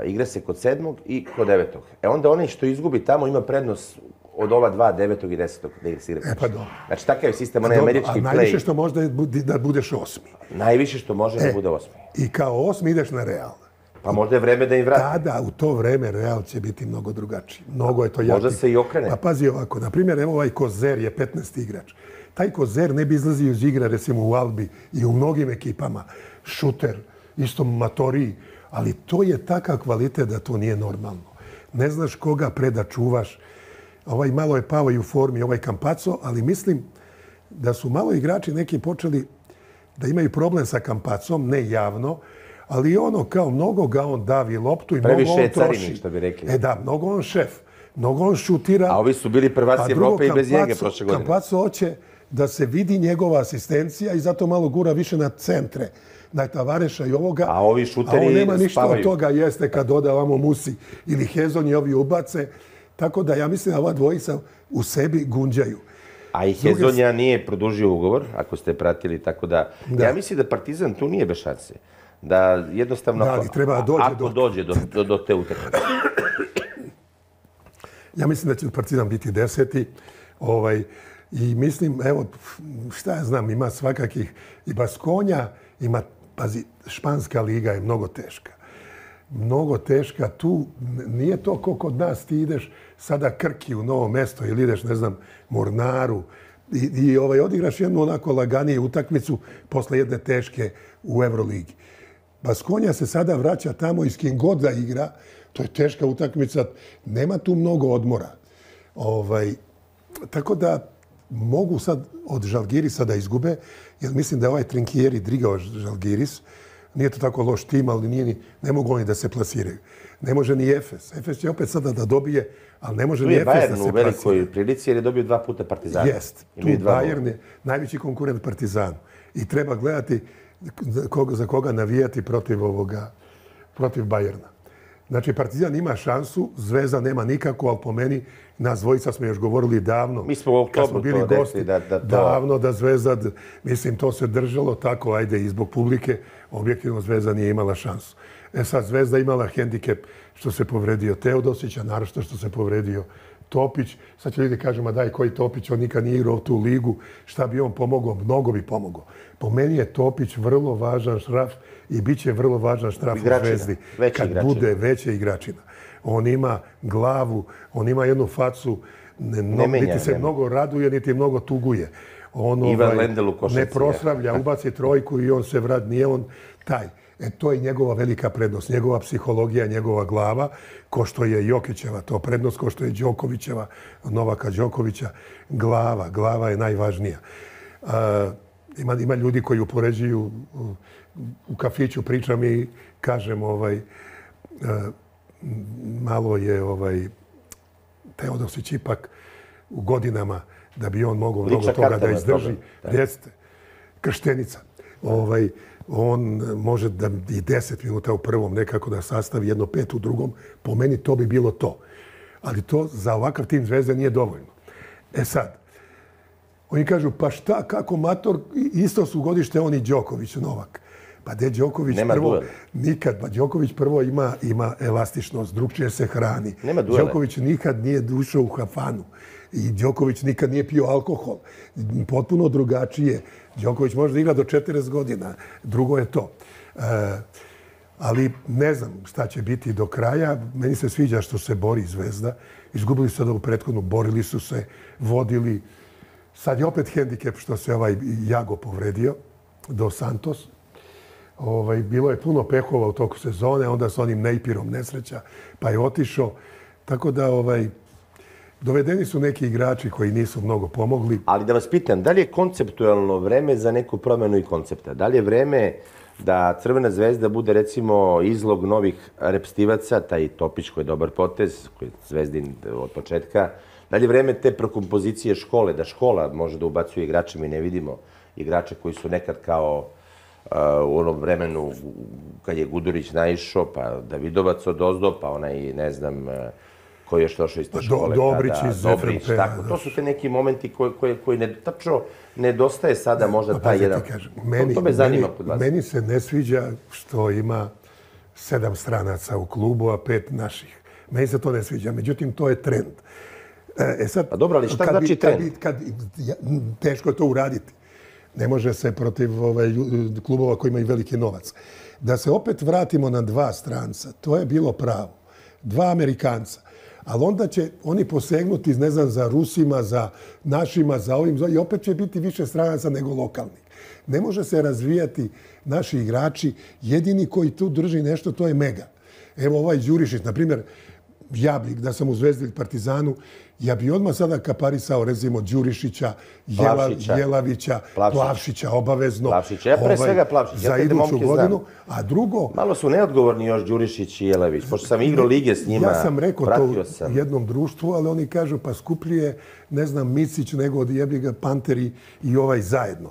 Igra se kod 7. i kod 9. E onda onaj što izgubi tamo ima prednost od ova 2, 9. i 10. da igra se igra. E pa dobro. Znači takav je sistem, onaj američki play. A najviše što može da budeš 8. Najviše što može da bude 8. I kao 8 ideš na Real. Pa možda je vreme da im vrati. Tada, u to vreme, Real će biti mnogo drugačiji. Mnogo je to jaki. Možda se i okrene. Pa pazi ovako, na primjer, evo ovaj Kozer je 15. igrač. Taj Kozer ne bi izlazio iz igra, recimo u Albi i u mnogim ekipama. Šuter, isto Matori. Ali to je takav kvalitet da to nije normalno. Ne znaš koga preda čuvaš. Malo je pao i u formi, Campazzo, ali mislim da su malo igrači neki počeli da imaju problem sa Kampacom, ne javno, ali ono kao mnogo ga on davi loptu i mnogo on troši. Previše je carinik, što bi rekli. E da, mnogo on šef, mnogo on šutira. A ovi su bili prvaci Evrope i bez njega prošle godine. Kampaco hoće da se vidi njegova asistencija i zato malo gura više na centre, na Tavareša i ovoga. A ovi šuteri spavaju. A on nema ništa od toga, jeste, kad dodavamo Musi ili Hezon i ovi ubace. Tako da ja mislim da ova dvojica u sebi gunđaju. A i Hezonja nije produžio ugovor, ako ste pratili, tako da... Ja mislim da Partizan tu nije bez šanse. Da jednostavno... Da, ali treba dođe do te utakmice. Ja mislim da će Partizan biti 10. I mislim, evo, šta ja znam, ima svakakih... I Baskonja ima... Pazi, španska liga je mnogo teška. Mnogo teška tu. Nije to ko kod nas, ti ideš sada Krki u Novo Mesto ili ideš, ne znam, Mornaru i odigraš jednu onako laganiju utakmicu posle jedne teške u Euroligi. Baskonja se sada vraća tamo i s kim god da igra. To je teška utakmica. Nema tu mnogo odmora. Tako da mogu sad od Žalgirisa da izgube, jer mislim da je ovaj Trinkieri digao Žalgiris. Nije to tako loš tim, ali ne mogu oni da se plasiraju. Ne može ni Efes. Efes će opet sada da dobije, ali ne može ni Efes da se plasira. Tu je Bayern u velikoj prilici jer je dobio 2 puta Partizana. Jest. Tu Bayern je najveći konkurent Partizanu. I treba gledati za koga navijati protiv Bayerna. Znači, Partizan ima šansu, Zvezda nema nikako, ali po meni nas dvojica smo još govorili davno. Mi smo u oktobru to rekli da to... Davno da Zvezda, mislim, to se držalo tako, ajde, i zbog publike, objektivno Zvezda nije imala šansu. E sad, Zvezda imala hendikep što se povredio Teodosić, a naravno što se povredio Topić. Sad će ljudi kažu, ma daj, koji Topić, on nikad nije igrao tu ligu, šta bi on pomogao? Mnogo bi pomogao. Po meni je Topić vrlo važan šraf i bit će vrlo važan štraf u Zvezdi kad bude veća igračina. On ima glavu, on ima jednu facu, niti se mnogo raduje, niti mnogo tuguje. Ivan Lendl u košarci. Ne prosravlja, ubaci trojku i on se vrati, nije on taj. To je njegova velika prednost, njegova psihologija, njegova glava, ko što je Jokićeva to prednost, ko što je Đokovićeva, Novaka Đokovića, glava. Glava je najvažnija. Ima ljudi koji upoređuju, u kafiću pričam i kažem, malo je Teodosić ipak u godinama da bi on mogao mnogo toga da izdrži. Jeste, krštenica. On može da i 10 minuta u prvom nekako da sastavi, 1-5 u drugom. Po meni to bi bilo to. Ali to za ovakav tim Zvezde nije dovoljno. E sad, oni kažu, pa šta, kako Mator, isto su godište on i Đoković, Novak. Pa de Đoković prvo nikad, pa Đoković prvo ima elastičnost, drugčije se hrani. Đoković nikad nije ušao u kafanu i Đoković nikad nije pio alkohol. Potpuno drugačije. Đoković može da igra do 40 godina. Drugo je to. Ali ne znam šta će biti do kraja. Meni se sviđa što se bori Zvezda. Izgubili su se u prethodnu, borili su se, vodili. Sad je opet hendikep što se ovaj Jago povredio, do Santos. Bilo je puno pehova u toku sezone, onda s onim Nejpirom nesreća, pa je otišao. Tako da dovedeni su neki igrači koji nisu mnogo pomogli. Ali da vas pitam, da li je konceptualno vreme za neku promenu i koncepta? Da li je vreme da Crvena Zvezda bude, recimo, izlog novih repstivaca, taj Topić koji je dobar potez, koji je Zvezdin od početka? Da li je vreme te prokompozicije škole, da škola može da ubacuje igrače? Mi ne vidimo igrače koji su nekad kao u onom vremenu kad je Gudurić naišao, pa Davidovac odozdo, pa onaj, ne znam, koji je još došao iz te škole. Dobrić, tako. To su te neki momenti koji tačno nedostaje sada možda taj jedan. To me zanima kod vas. Meni se ne sviđa što ima 7 stranaca u klubu, a 5 naših. Meni se to ne sviđa. Međutim, to je trend. A dobro, ali šta znači trend? Teško je to uraditi. Ne može se protiv klubova koji imaju veliki novac. Da se opet vratimo na 2 stranca, to je bilo pravo. 2 Amerikanca. Ali onda će oni posegnuti, ne znam, za Rusima, za našima, za ovim, i opet će biti više stranaca nego lokalnih. Ne može se razvijati naši igrači. Jedini koji tu drži nešto, to je Mega. Evo Đurišić, na primjer, Jablik, da sam u Zvezdi ili Partizanu, ja bi odmah sada kaparisao, recimo, Đurišića, Jelavića, Plavšića, obavezno. Plavšića, ja pre svega Plavšića, ja te momke znam. A drugo... Malo su neodgovorni još Đurišić i Jelavić, pošto sam igrao lige s njima. Ja sam rekao to u jednom društvu, ali oni kažu, pa skuplije, ne znam, Micić nego od jebiga Panteri i ovaj zajedno.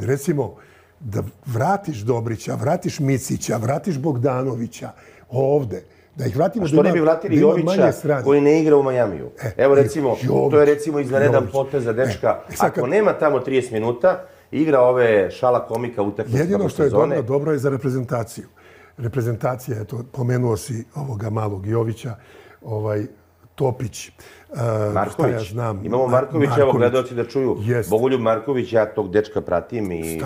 Recimo, da vratiš Dobrića, vratiš Micića, vratiš Bogdanovića ovde, da ih vratimo. A što ne bi vratili Jovića koji ne igra u Majamiju? Evo recimo, to je recimo izvanredan potez za dečka. Ako nema tamo 30 minuta, igra ove šala komika utakmice. Jedino što je dobro je za reprezentaciju. Reprezentacija, eto, pomenuo si ovoga malog Jovića, Topić, šta ja znam. Imamo Markovića, evo gledaoci da čuju. Bogoljub Marković, ja tog dečka pratim i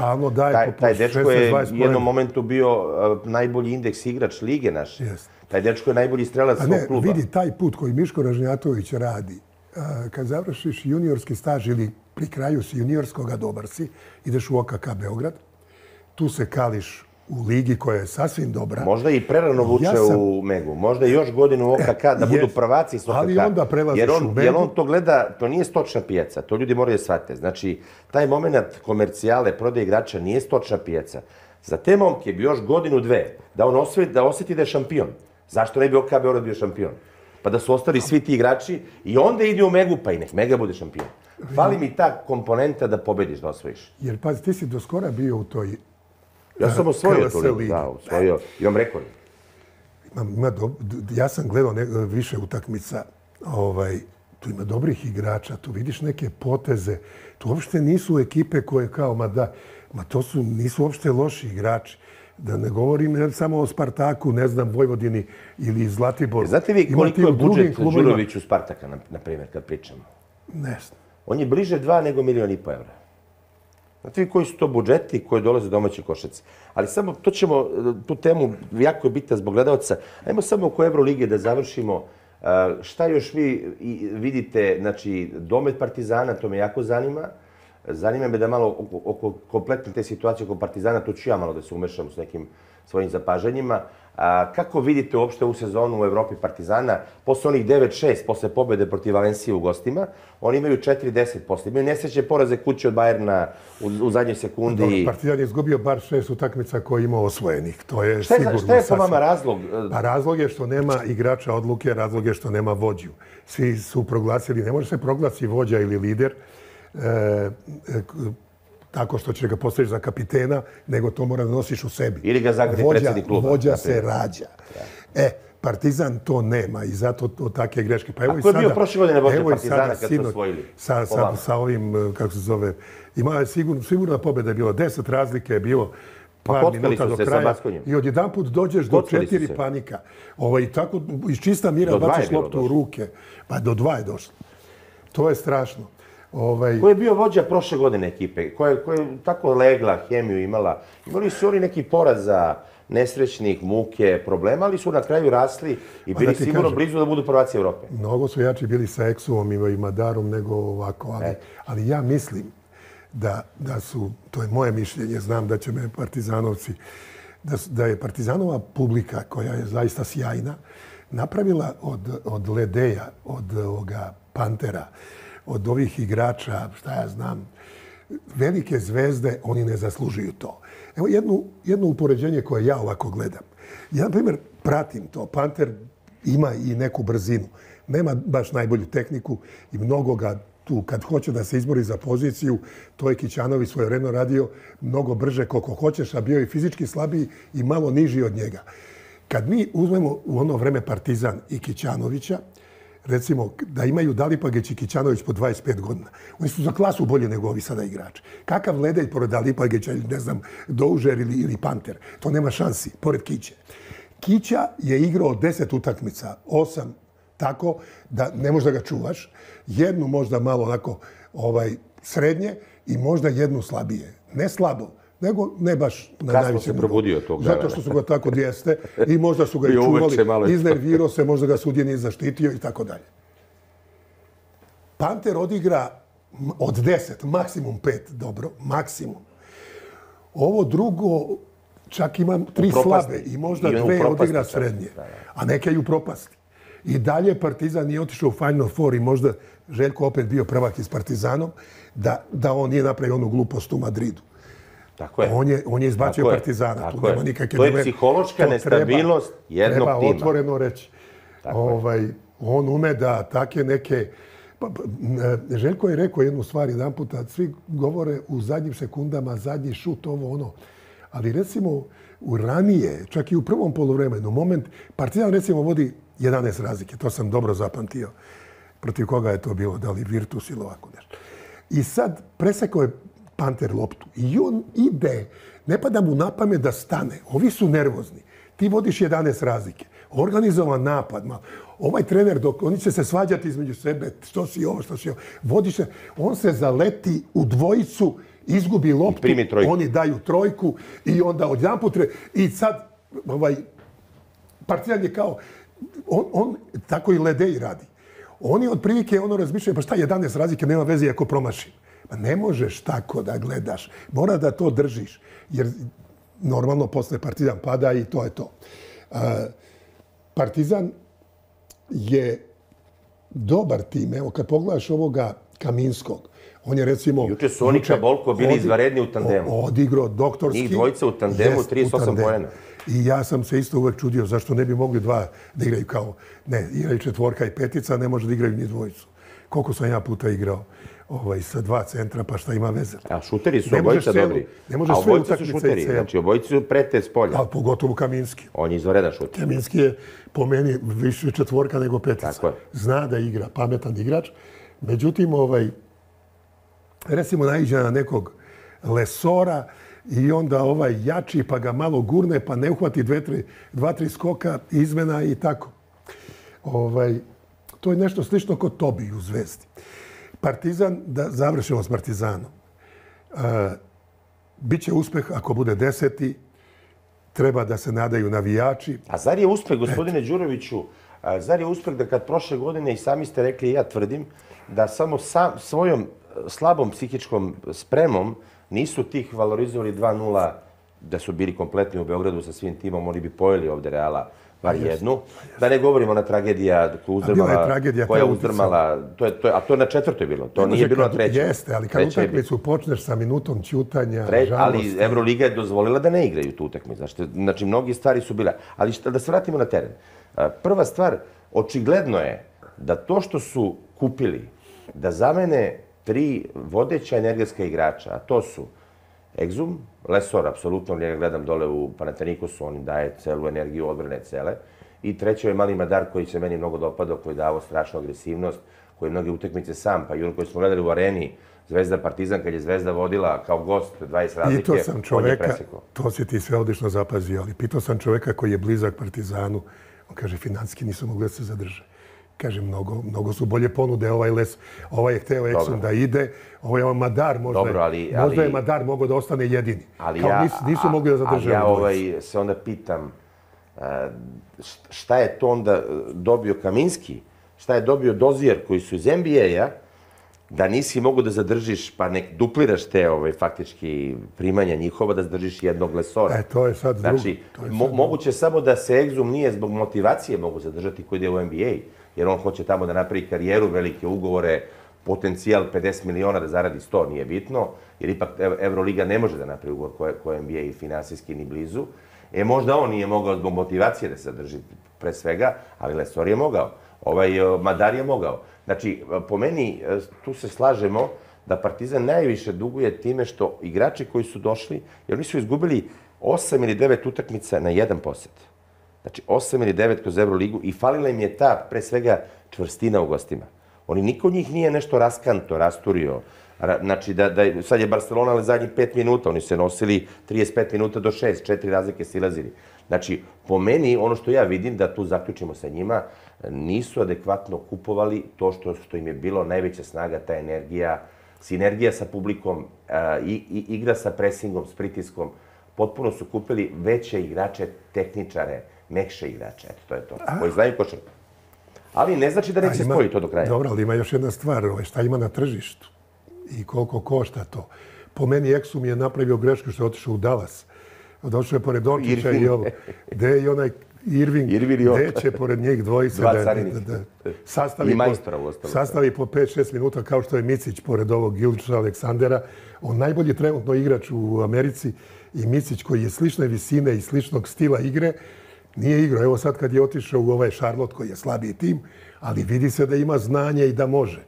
taj dečko je u jednom momentu bio najbolji indeks igrač lige naše. Taj dečko je najbolji strelac svog kluba. Vidi, taj put koji Miško Ražnjatović radi, kad završiš juniorski staž ili pri kraju si juniorskog, dobar si, ideš u OKK Beograd, tu se kališ u ligi koja je sasvim dobra. Možda i prerano vuče u Megu. Možda još godinu u OKK da budu prvaci s OKK. Ali onda prelaziš u Megu. Jer on to gleda, to nije stočna pijaca. To ljudi moraju shvatiti. Znači, taj moment komercijale, prodaje igrača nije stočna pijaca. Za te momke bi još godinu, dve, da on osjeti da je šampion. Zašto ne bi OKK Beograd bio šampion? Pa da su ostali svi ti igrači i onda ide u Megu, pa i nek Mega bude šampion. Fali mi ta komponenta da pobediš, da osvojiš. Jer, pazi, ti si do skora bio u toj... Ja sam osvojio tu ligu, da, osvojio. Imam rekord. Ja sam gledao više utakmica. Tu ima dobrih igrača, tu vidiš neke poteze. Tu uopšte nisu ekipe koje kao, to nisu uopšte loši igrači. Da ne govorim samo o Spartaku, ne znam, Vojvodini ili Zlatiboru. Znate vi koliko je budžet Đuroviću Spartaka, na primjer, kad pričamo? Ne znam. On je bliže 2 nego 1,5 miliona evra. Znate vi koji su to budžeti koji dolaze domaći košac. Ali samo, to ćemo, tu temu jako je bitna zbog gledalca. Ajmo samo oko Evrolige da završimo. Šta još vi vidite, znači, domet Partizana, to me jako zanima. Zanima me da malo oko kompletne te situacije oko Partizana, tu ću ja malo da se umešam s nekim svojim zapažanjima. Kako vidite uopšte u sezonu u Evropi Partizana, posle onih 9-6, posle pobjede protiv Valencije u gostima, oni imaju 4-10 posle. Imaju nesrećne poraze kuće od Bajerna u zadnjoj sekundi. Partizan je izgubio bar 6 utakmica koje ima osvojenih. To je sigurno. Šta je po vama razlog? Razlog je što nema igrača odluke, razlog je što nema vođu. Svi su proglasili, ne može se proglasi vođa ili lider tako što će ga postaviš za kapitena, nego to mora da nosiš u sebi. Ili ga zagradi predsjednik kluba. Vođa se rađa. Partizan to nema i zato takve greške. A ko je bio prošle godine vođa Partizana kad su osvojili? Sa ovim, kako se zove, sigurna pobjeda je bilo, 10 razlike je bilo, par minuta do kraja i odjedan put dođeš do 4 panika. Tako iz čista mira baciš loptu u ruke. Pa do 2 je došlo. To je strašno. Ko je bio vođa prošle godine ekipe? Koja je tako legla, hemiju imala? Imali su oni neki poraza, nesrećnih, muke, problema, ali su na kraju rasli i bili sigurno blizu da budu prvaci Evrope. Mnogo su jači bili sa Eksuom i Madarom nego ovako, ali ja mislim da su, to je moje mišljenje, znam da će me partizanovci, da je partizanova publika, koja je zaista sjajna, napravila od Ledeja, od Pantera, od ovih igrača, šta ja znam, velike zvezde, oni ne zaslužuju to. Evo jedno upoređenje koje ja ovako gledam. Ja, na primjer, pratim to. Panter ima i neku brzinu. Nema baš najbolju tehniku i mnogo ga tu, kad hoće da se izbori za poziciju, to je Kićanović svojevremeno radio mnogo brže koliko hoćeš, a bio je fizički slabiji i malo niži od njega. Kad mi uzmemo u ono vreme Partizan i Kićanovića, recimo, da imaju Dalipagić i Kićanović po 25 godina. Oni su za klasu bolje nego ovi sada igrači. Kakav Ledej pored Dalipagića ili, ne znam, Doužer ili Panter? To nema šansi, pored Kiće. Kića je igrao 10 utakmica, 8, tako da ne možda ga čuvaš. Jednu možda malo onako srednje i možda jednu slabije. Ne slabo, nego ne baš na najviše. Kasno se probudio tog dana. Zato što su ga tako dijeste i možda su ga i čuvali. Iznervirao se, možda ga sudija nije zaštitio i tako dalje. Panter odigra od 10, maksimum 5, dobro, maksimum. Ovo drugo, čak imam 3 slabe i možda 2 odigra srednje, a neke i u propasti. I dalje Partizan nije otišao u Final Four i možda Željko opet bio prvak s Partizanom, da on nije napravio onu glupost u Madridu. Tako je. On je izbacio Partizana. Tu nema nikakve dileme. To je psihološka nestabilnost jednog tima. Treba otvoreno reći. On ume da takve neke... Željko je rekao jednu stvar jedan puta, svi govore u zadnjim sekundama, zadnji šut, ovo, ono. Ali recimo u ranije, čak i u prvom poluvremenu moment, Partizan recimo vodi 11 razlike, to sam dobro zapamtio. Protiv koga je to bilo, da li Virtus ili ovako nešto. I sad presekao je Panter loptu i on ide, ne pada mu na pamet da stane. Ovi su nervozni. Ti vodiš 11 razlike. Organizovan napad. Ovaj trener, oni će se svađati između sebe, što si ovo, što si ovo. Vodiš se, on se zaleti u dvojicu, izgubi loptu, oni daju trojku i onda odjedan put... I sad, Partizan je kao... On tako i Ledej radi. Oni od prilike razmišljaju, pa šta 11 razlike, nema veze ako promašim. Pa ne možeš tako da gledaš. Mora da to držiš. Jer normalno posle Partizan pada i to je to. Partizan je dobar tim. Evo, kad pogledaš ovoga Kaminskog, on je recimo... Juče su oni Kabolko bili izvanredni u tandemu. Odigrao doktorski. Njih dvojica u tandemu, 38 poena. I ja sam se isto uvek čudio zašto ne bi mogli dva da igraju kao... Ne, igraju četvorka i petica, ne može da igraju ni dvojicu. Koliko sam ja puta igrao sa dva centra, pa šta ima veze. A šuteri su obojica dobri. Ne možeš sve utakmice i celu. Znači obojica su prete s polja. A pogotovo Kaminski. On je izvanredan šuter. Kaminski je po meni više četvorka nego petica. Zna da igra, pametan igrač. Međutim, recimo naiđe na nekog Lesora i onda jači pa ga malo gurne pa ne uhvati dva, tri skoka, izmena i tako. To je nešto slično kod Tobi u Zvezdi. Partizan, da završimo s Partizanom. Biće uspeh ako bude 10. Treba da se nadaju navijači. A zar je uspeh, gospodine Đuroviću, zar je uspeh da kad prošle godine, i sami ste rekli i ja tvrdim, da samo svojom slabom psihičkom spremom nisu tih valorizovali 2-0, da su bili kompletni u Beogradu sa svim timom, oni bi pojeli ovde Reala bar jednu. Da ne govorimo na tragedija koja je uzdrmala, a to je na četvrtoj bilo, to nije bilo na trećoj. Jeste, ali kad utakmicu počneš sa minutom ćutanja, žalosti... Ali Evroliga je dozvolila da ne igraju tu utakmicu. Znači, mnogi stvari su bile. Ali da se vratimo na teren. Prva stvar, očigledno je da to što su kupili, da zamene tri vodeća energetska igrača, a to su Exum, Lesor, apsolutno, njega gledam dole u Panatenikosu, on im daje celu energiju, odbrane cele. I treće je Mali Madar koji se meni mnogo dopadao, koji je davao strašnu agresivnost, koji je mnoge utakmice sam, pa i ono koji smo gledali u areni, Zvezda Partizan, kad je Zvezda vodila kao gost 20 razlike, on je presekao. To si ti sve odlično zapazio, ali pitao sam čoveka koji je blizak Partizanu, on kaže, financijski nisu mogli da se zadrže. Kaže, mnogo su bolje ponude. Ovaj je hteo Exum da ide, ovaj je Madar, možda je Madar mogao da ostane jedini. Kao nisu mogli da zadržaju. Ali ja se onda pitam, šta je to onda dobio Kaminski, šta je dobio Dozijer koji su iz NBA-a, da nisi mogu da zadržiš, pa nek dupliraš te faktički primanja njihova, da zadržiš jednog Lesora. To je sad drugo. Znači, moguće samo da se Exum nije zbog motivacije mogu zadržati koji ide u NBA-u. Jer on hoće tamo da napravi karijeru, velike ugovore, potencijal 50 miliona da zaradi 100, nije bitno, jer ipak Evroliga ne može da napravi ugovor ko NBA i finansijski ni blizu. E možda on nije mogao zbog motivacije da se zadrži pre svega, ali Lesor je mogao, Madar je mogao. Znači, po meni, tu se slažemo da Partizan najviše duguje time što igrači koji su došli, jer oni su izgubili 8 ili 9 utakmica na jedan posjed. Znači, 8 ili 9 kroz Evroligu i falila im je ta, pre svega, čvrstina u gostima. Oni, niko od njih nije nešto raskanto, rasturio. Znači, sad je Barcelona, ali zadnjih 5 minuta. Oni se nosili 35 minuta do 6, 4 razlike silazili. Znači, po meni, ono što ja vidim, da tu zaključimo sa njima, nisu adekvatno kupovali to što im je bilo najveća snaga, ta energija, sinergija sa publikom, igra sa presingom, s pritiskom. Potpuno su kupili veće igrače, tehničare, mekše igrače, eto, to je to, koji znaju košarku. Ali ne znači da neće spoji to do kraja. Dobro, ali ima još jedna stvar, šta ima na tržištu i koliko košta to. Po meni, Exum je napravio grešku što je otišao u Dallas. Došao je pored Dončića i ovo. Gde je onaj Irving i Oka. Neće pored njih dvojice sastavi po 5-6 minuta, kao što je Micić pored ovog Gildića Aleksandera. On najbolji trenutno igrač u Americi i Micić koji je slične visine i sličnog stila igre nije igrao. Evo sad kad je otišao u ovaj Charlotte koji je slabiji tim, ali vidi se da ima znanje i da može.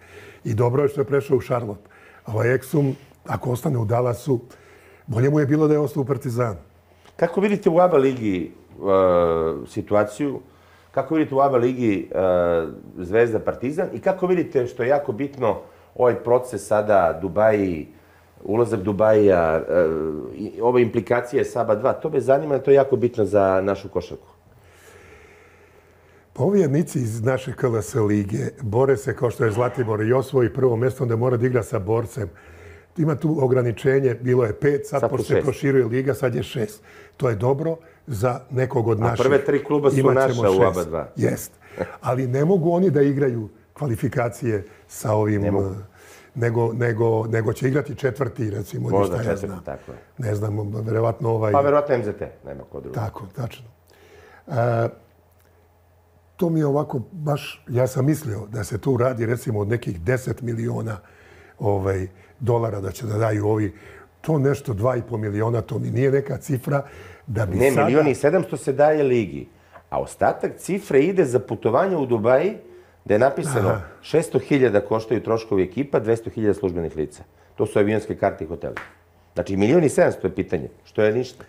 I dobro je što je prešao u Charlotte. Ovaj Exum, ako ostane u Dallasu, bolje mu je bilo da je ostao u Partizanu. Kako vidite u ABA ligi situaciju? Kako vidite u ABA ligi Zvezda Partizan? I kako vidite, što je jako bitno, ovaj proces sada Dubaji, ulazak Dubaja, ove implikacije sa ABA 2? To me zanima, to je jako bitno za našu košarku. Povjednici iz naše KLS lige bore se, kao što je Zlatibor i osvoji prvo mjesto, onda mora da igra sa borcem. Ima tu ograničenje, bilo je 5, sad pošto se proširuje liga, sad je 6. To je dobro za nekog od naših. A prve 3 kluba su naša u ABA 2. Jest. Ali ne mogu oni da igraju kvalifikacije sa ovim, nego će igrati četvrti, recimo. Možda četvrti, tako je. Ne znam, verovatno ovaj... Pa verovatno MZT, nema ko drugo. Tako, tačno. To mi je ovako baš, ja sam mislio da se tu radi recimo od nekih 10 miliona dolara da će da daju ovi, to nešto 2,5 miliona, to mi nije neka cifra da bi sada... Ne, 1.700.000 se daje ligi, a ostatak cifre ide za putovanje u Dubaji, da je napisano 600.000 koštaju troškovi ekipa, 200.000 službenih lica. To su avionske karte i hoteli. Znači 1.700.000 je pitanje, što je ništa.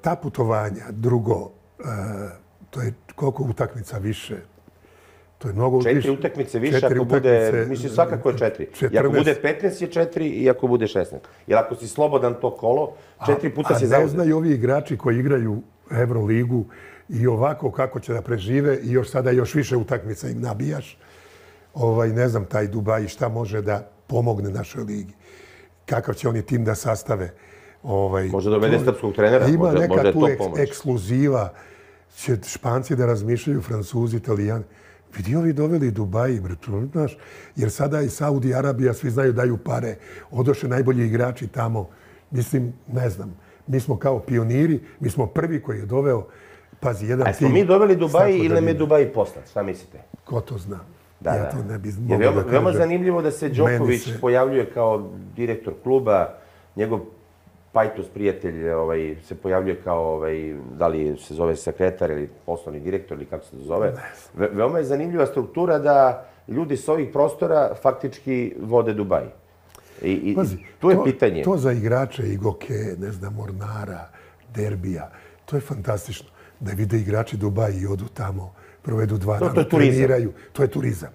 Ta putovanja, drugo, to je koliko utakmica više. To je mnogo više. 4 utakmice više, ako bude, mislim svakako je 4. I ako bude 15 je 4 i ako bude 16. Jer ako si slobodan to kolo, 4 puta si zauzet. A ne znaju ovi igrači koji igraju Evroligu i ovako kako će da prežive i još sada još više utakmica im nabijaš. Ne znam taj Dubai šta može da pomogne našoj ligi. Kakav će oni tim da sastave. Može dovede srpskog trenera, može to pomoći. Ima neka tu ekskluziva. Će Španci da razmišljaju, Francuzi, Italijani. Vidi ovi doveli Dubaji, znaš, jer sada i Saudi Arabija, svi znaju, daju pare. Odoše najbolji igrači tamo. Mislim, ne znam, mi smo kao pioniri, mi smo prvi koji je doveo, pazi, jedan tim. A smo mi doveli Dubaji ili nam je Dubaji poslat? Šta mislite? Ko to zna? Ja to ne bi mogao da kažem. Veoma zanimljivo da se Đoković pojavljuje kao direktor kluba, njegov Pajtos prijatelj se pojavljuje kao, da li se zove sekretar ili poslovni direktor ili kako se to zove. Veoma je zanimljiva struktura da ljudi s ovih prostora faktički vode Dubaj. I tu je pitanje. To za igrače i gokeje, ne znam, Mornara, derbija, to je fantastično. Da vide igrači Dubaj i odu tamo, provedu 2 dana, treniraju. To je turizam.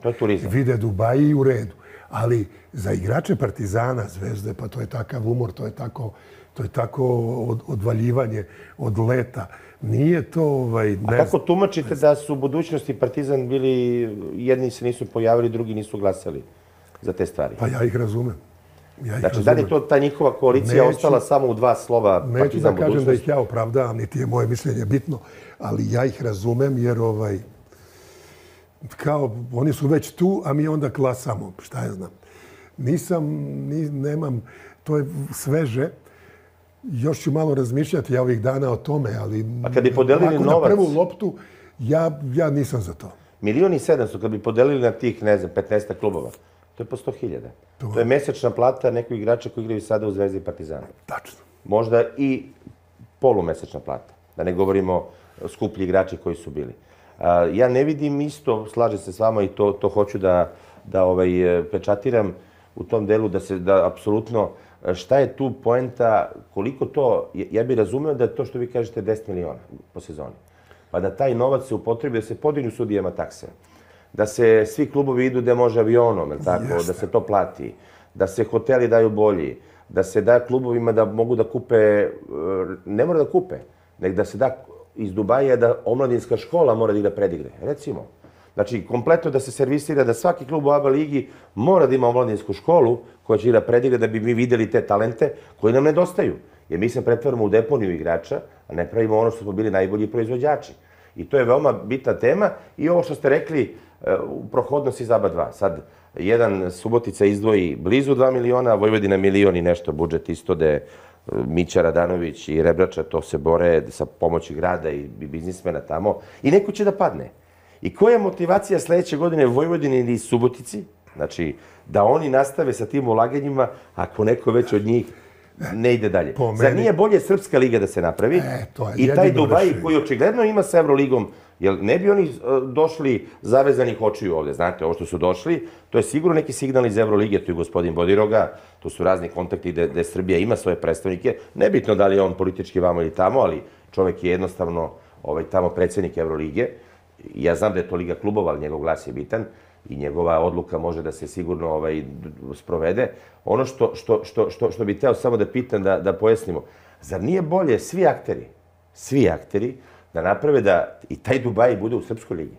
Vide Dubaj i u redu. Ali za igrače Partizana, Zvezde, pa to je takav umor, to je tako... To je tako odvaljivanje od leta. Nije to... A kako tumačite da su u budućnosti Partizan bili... Jedni se nisu pojavili, drugi nisu glasali za te stvari? Pa ja ih razumem. Znači, da li je to ta njihova koalicija ostala samo u 2 slova Partizan budućnosti? Neću da kažem da ih ja opravdavam, niti je moje mišljenje bitno, ali ja ih razumem jer kao oni su već tu, a mi onda glasamo. Šta ja znam. Nemam... To je sveže. Još ću malo razmišljati ja ovih dana o tome, ali ako na prvu loptu, ja nisam za to. 1.700.000, kad bi podelili na tih, ne znam, 15 klubova, to je po 100.000. To je mesečna plata nekog igrača koji igraju sada u Zvezdi i Partizanu. Tačno. Možda i polumesečna plata, da ne govorimo skuplji igrači koji su bili. Ja ne vidim isto, slažem se s vama i to hoću da pečatiram u tom delu, da apsolutno... Šta je tu poenta, koliko to, ja bih razumeo da je to što vi kažete 10 miliona po sezoni. Pa da taj novac se upotrebi, da se podignu sudijama takse, da se svi klubovi idu gde može avionom, da se to plati, da se hoteli daju bolji, da se da klubovima da mogu da kupe, ne mora da kupe, nek da se da iz Dubaja da omladinska škola mora da igra predigre, recimo. Znači, kompletno da se servisira da svaki klub u ABA ligi mora da ima omladinsku školu koja će igra predigre da bi mi videli te talente koji nam nedostaju. Jer mi se pretvaramo u deponiju igrača, a ne pravimo ono što smo bili najbolji proizvođači. I to je veoma bitna tema. I ovo što ste rekli, prohodnost iz ABA 2. Sad, jedan Subotica izdvoji blizu 2 miliona, Vojvodina milion i nešto budžet isto da je Mića Radanović i Rebrača to se bore sa pomoći grada i biznismena tamo. I neko će da padne. I koja je motivacija sljedeće godine Vojvodini ili Subotici? Znači, da oni nastave sa tim ulaganjima ako neko već od njih ne ide dalje. Zar nije bolje Srpska liga da se napravi? I taj Dubaji koji očigledno ima sa Evroligom, jer ne bi oni došli zavezanih očiju ovdje. Znate, ovo što su došli, to je sigurno neki signal iz Evrolige, tu je gospodin Bodiroga, tu su razni kontakti gde Srbija ima svoje predstavnike. Nebitno da li je on politički vamo ili tamo, ali čovjek je jednostavno tamo predsjednik Evrolige. Ja znam da je to Liga klubova, ali njegov glas je bitan i njegova odluka može da se sigurno sprovede. Ono što bih hteo samo da pitam, da pojasnimo, zar nije bolje svi akteri da naprave da i taj Dubaji bude u Srpskoj ligi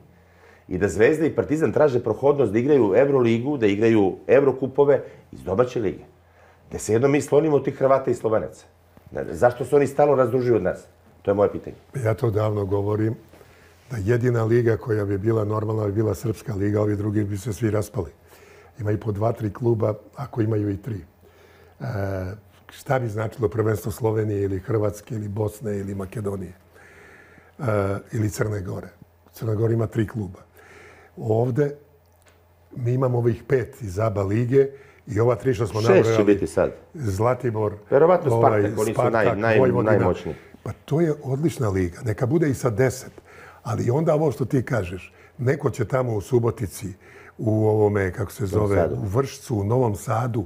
i da Zvezda i Partizan traže prohodnost da igraju Evroligu, da igraju Evrokupove iz domaće lige. Da se jedno mi slonimo od tih Hrvata i Slovenaca. Zašto se oni stalno razdružuju od nas? To je moje pitanje. Ja to davno govorim. Jedina liga koja bi bila normalna bi bila Srpska liga, ovi drugi bi se svi raspali. Ima i po 2-3 kluba, ako imaju i 3. Šta bi značilo prvenstvo Slovenije ili Hrvatske ili Bosne ili Makedonije ili Crne Gore? Crna Gora ima 3 kluba. Ovde mi imamo ovih 5 iz ABA lige i ova 3 što smo nabrojali. 6 će biti sad. Zlatibor, Spartak, Vojvodina. Pa to je odlična liga. Neka bude i sa 10. Ali onda ovo što ti kažeš, neko će tamo u Subotici, u ovome, kako se zove, u Vršcu, u Novom Sadu,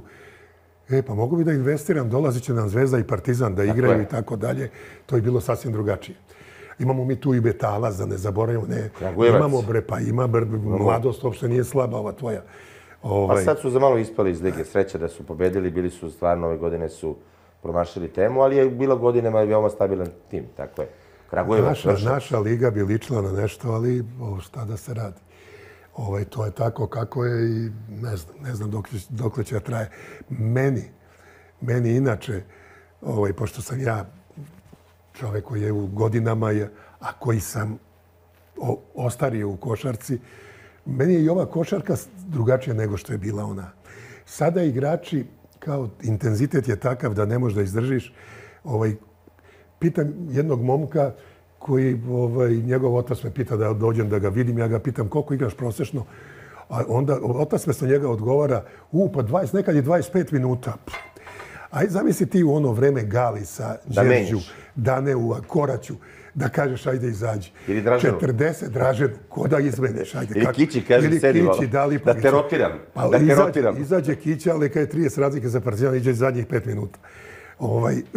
pa mogu bi da investiram, dolazit će nam Zvezda i Partizan da igraju i tako dalje. To je bilo sasvim drugačije. Imamo mi tu i Betala, da ne zaboravimo, ne, imamo Brepa, ima Mladost, uopšte nije slaba ova tvoja. Pa sad su za malo ispali iz lige, sreća da su pobedili, bili su stvarno, ove godine su promašili temu, ali je bilo godinama veoma stabilan tim, tako je. Naša liga bi ličila na nešto, ali šta da se radi. To je tako kako je i ne znam dokle će traje. Meni inače, pošto sam ja čovjek koji je u godinama, a koji sam ostario u košarci, meni je i ova košarka drugačija nego što je bila ona. Sada igrači, kao intenzitet je takav da ne možeš da izdržiš. Pitam jednog momka koji, njegov otac me pita da dođem da ga vidim. Ja ga pitam koliko igraš prosječno. A onda otac me sa njega odgovara, pa 20, nekad je 25 minuta. Aj zamisli ti u ono vreme Galisa, Đerđu, Daneua, Koraću, da kažeš ajde izađi. Ili Draženu. 40 Draženu, ko da izmeniš? Ili Kići, kažem sedi, da te rotiram. Izađe Kića, ali kada je 30 razlike za Partizan, iđe iz zadnjih 5 minuta.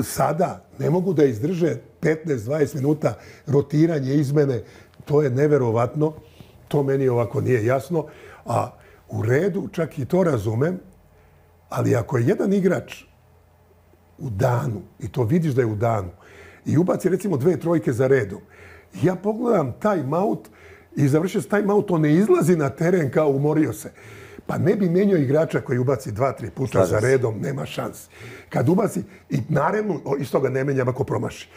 Sada ne mogu da izdrže 15-20 minuta rotiranje, izmene. To je neverovatno. To meni ovako nije jasno. A u redu, čak i to razumem, ali ako je jedan igrač u danu, i to vidiš da je u danu, i ubaci recimo 2 trojke za redom, ja pogledam timeout i završio se timeout, on ne izlazi na teren kao umorio se. Pa ne bi menio igrača koji ubaci 2-3 puta za redom, nema šans. Kad ubaci, i naravno, isto ga ne menjam ako promaši.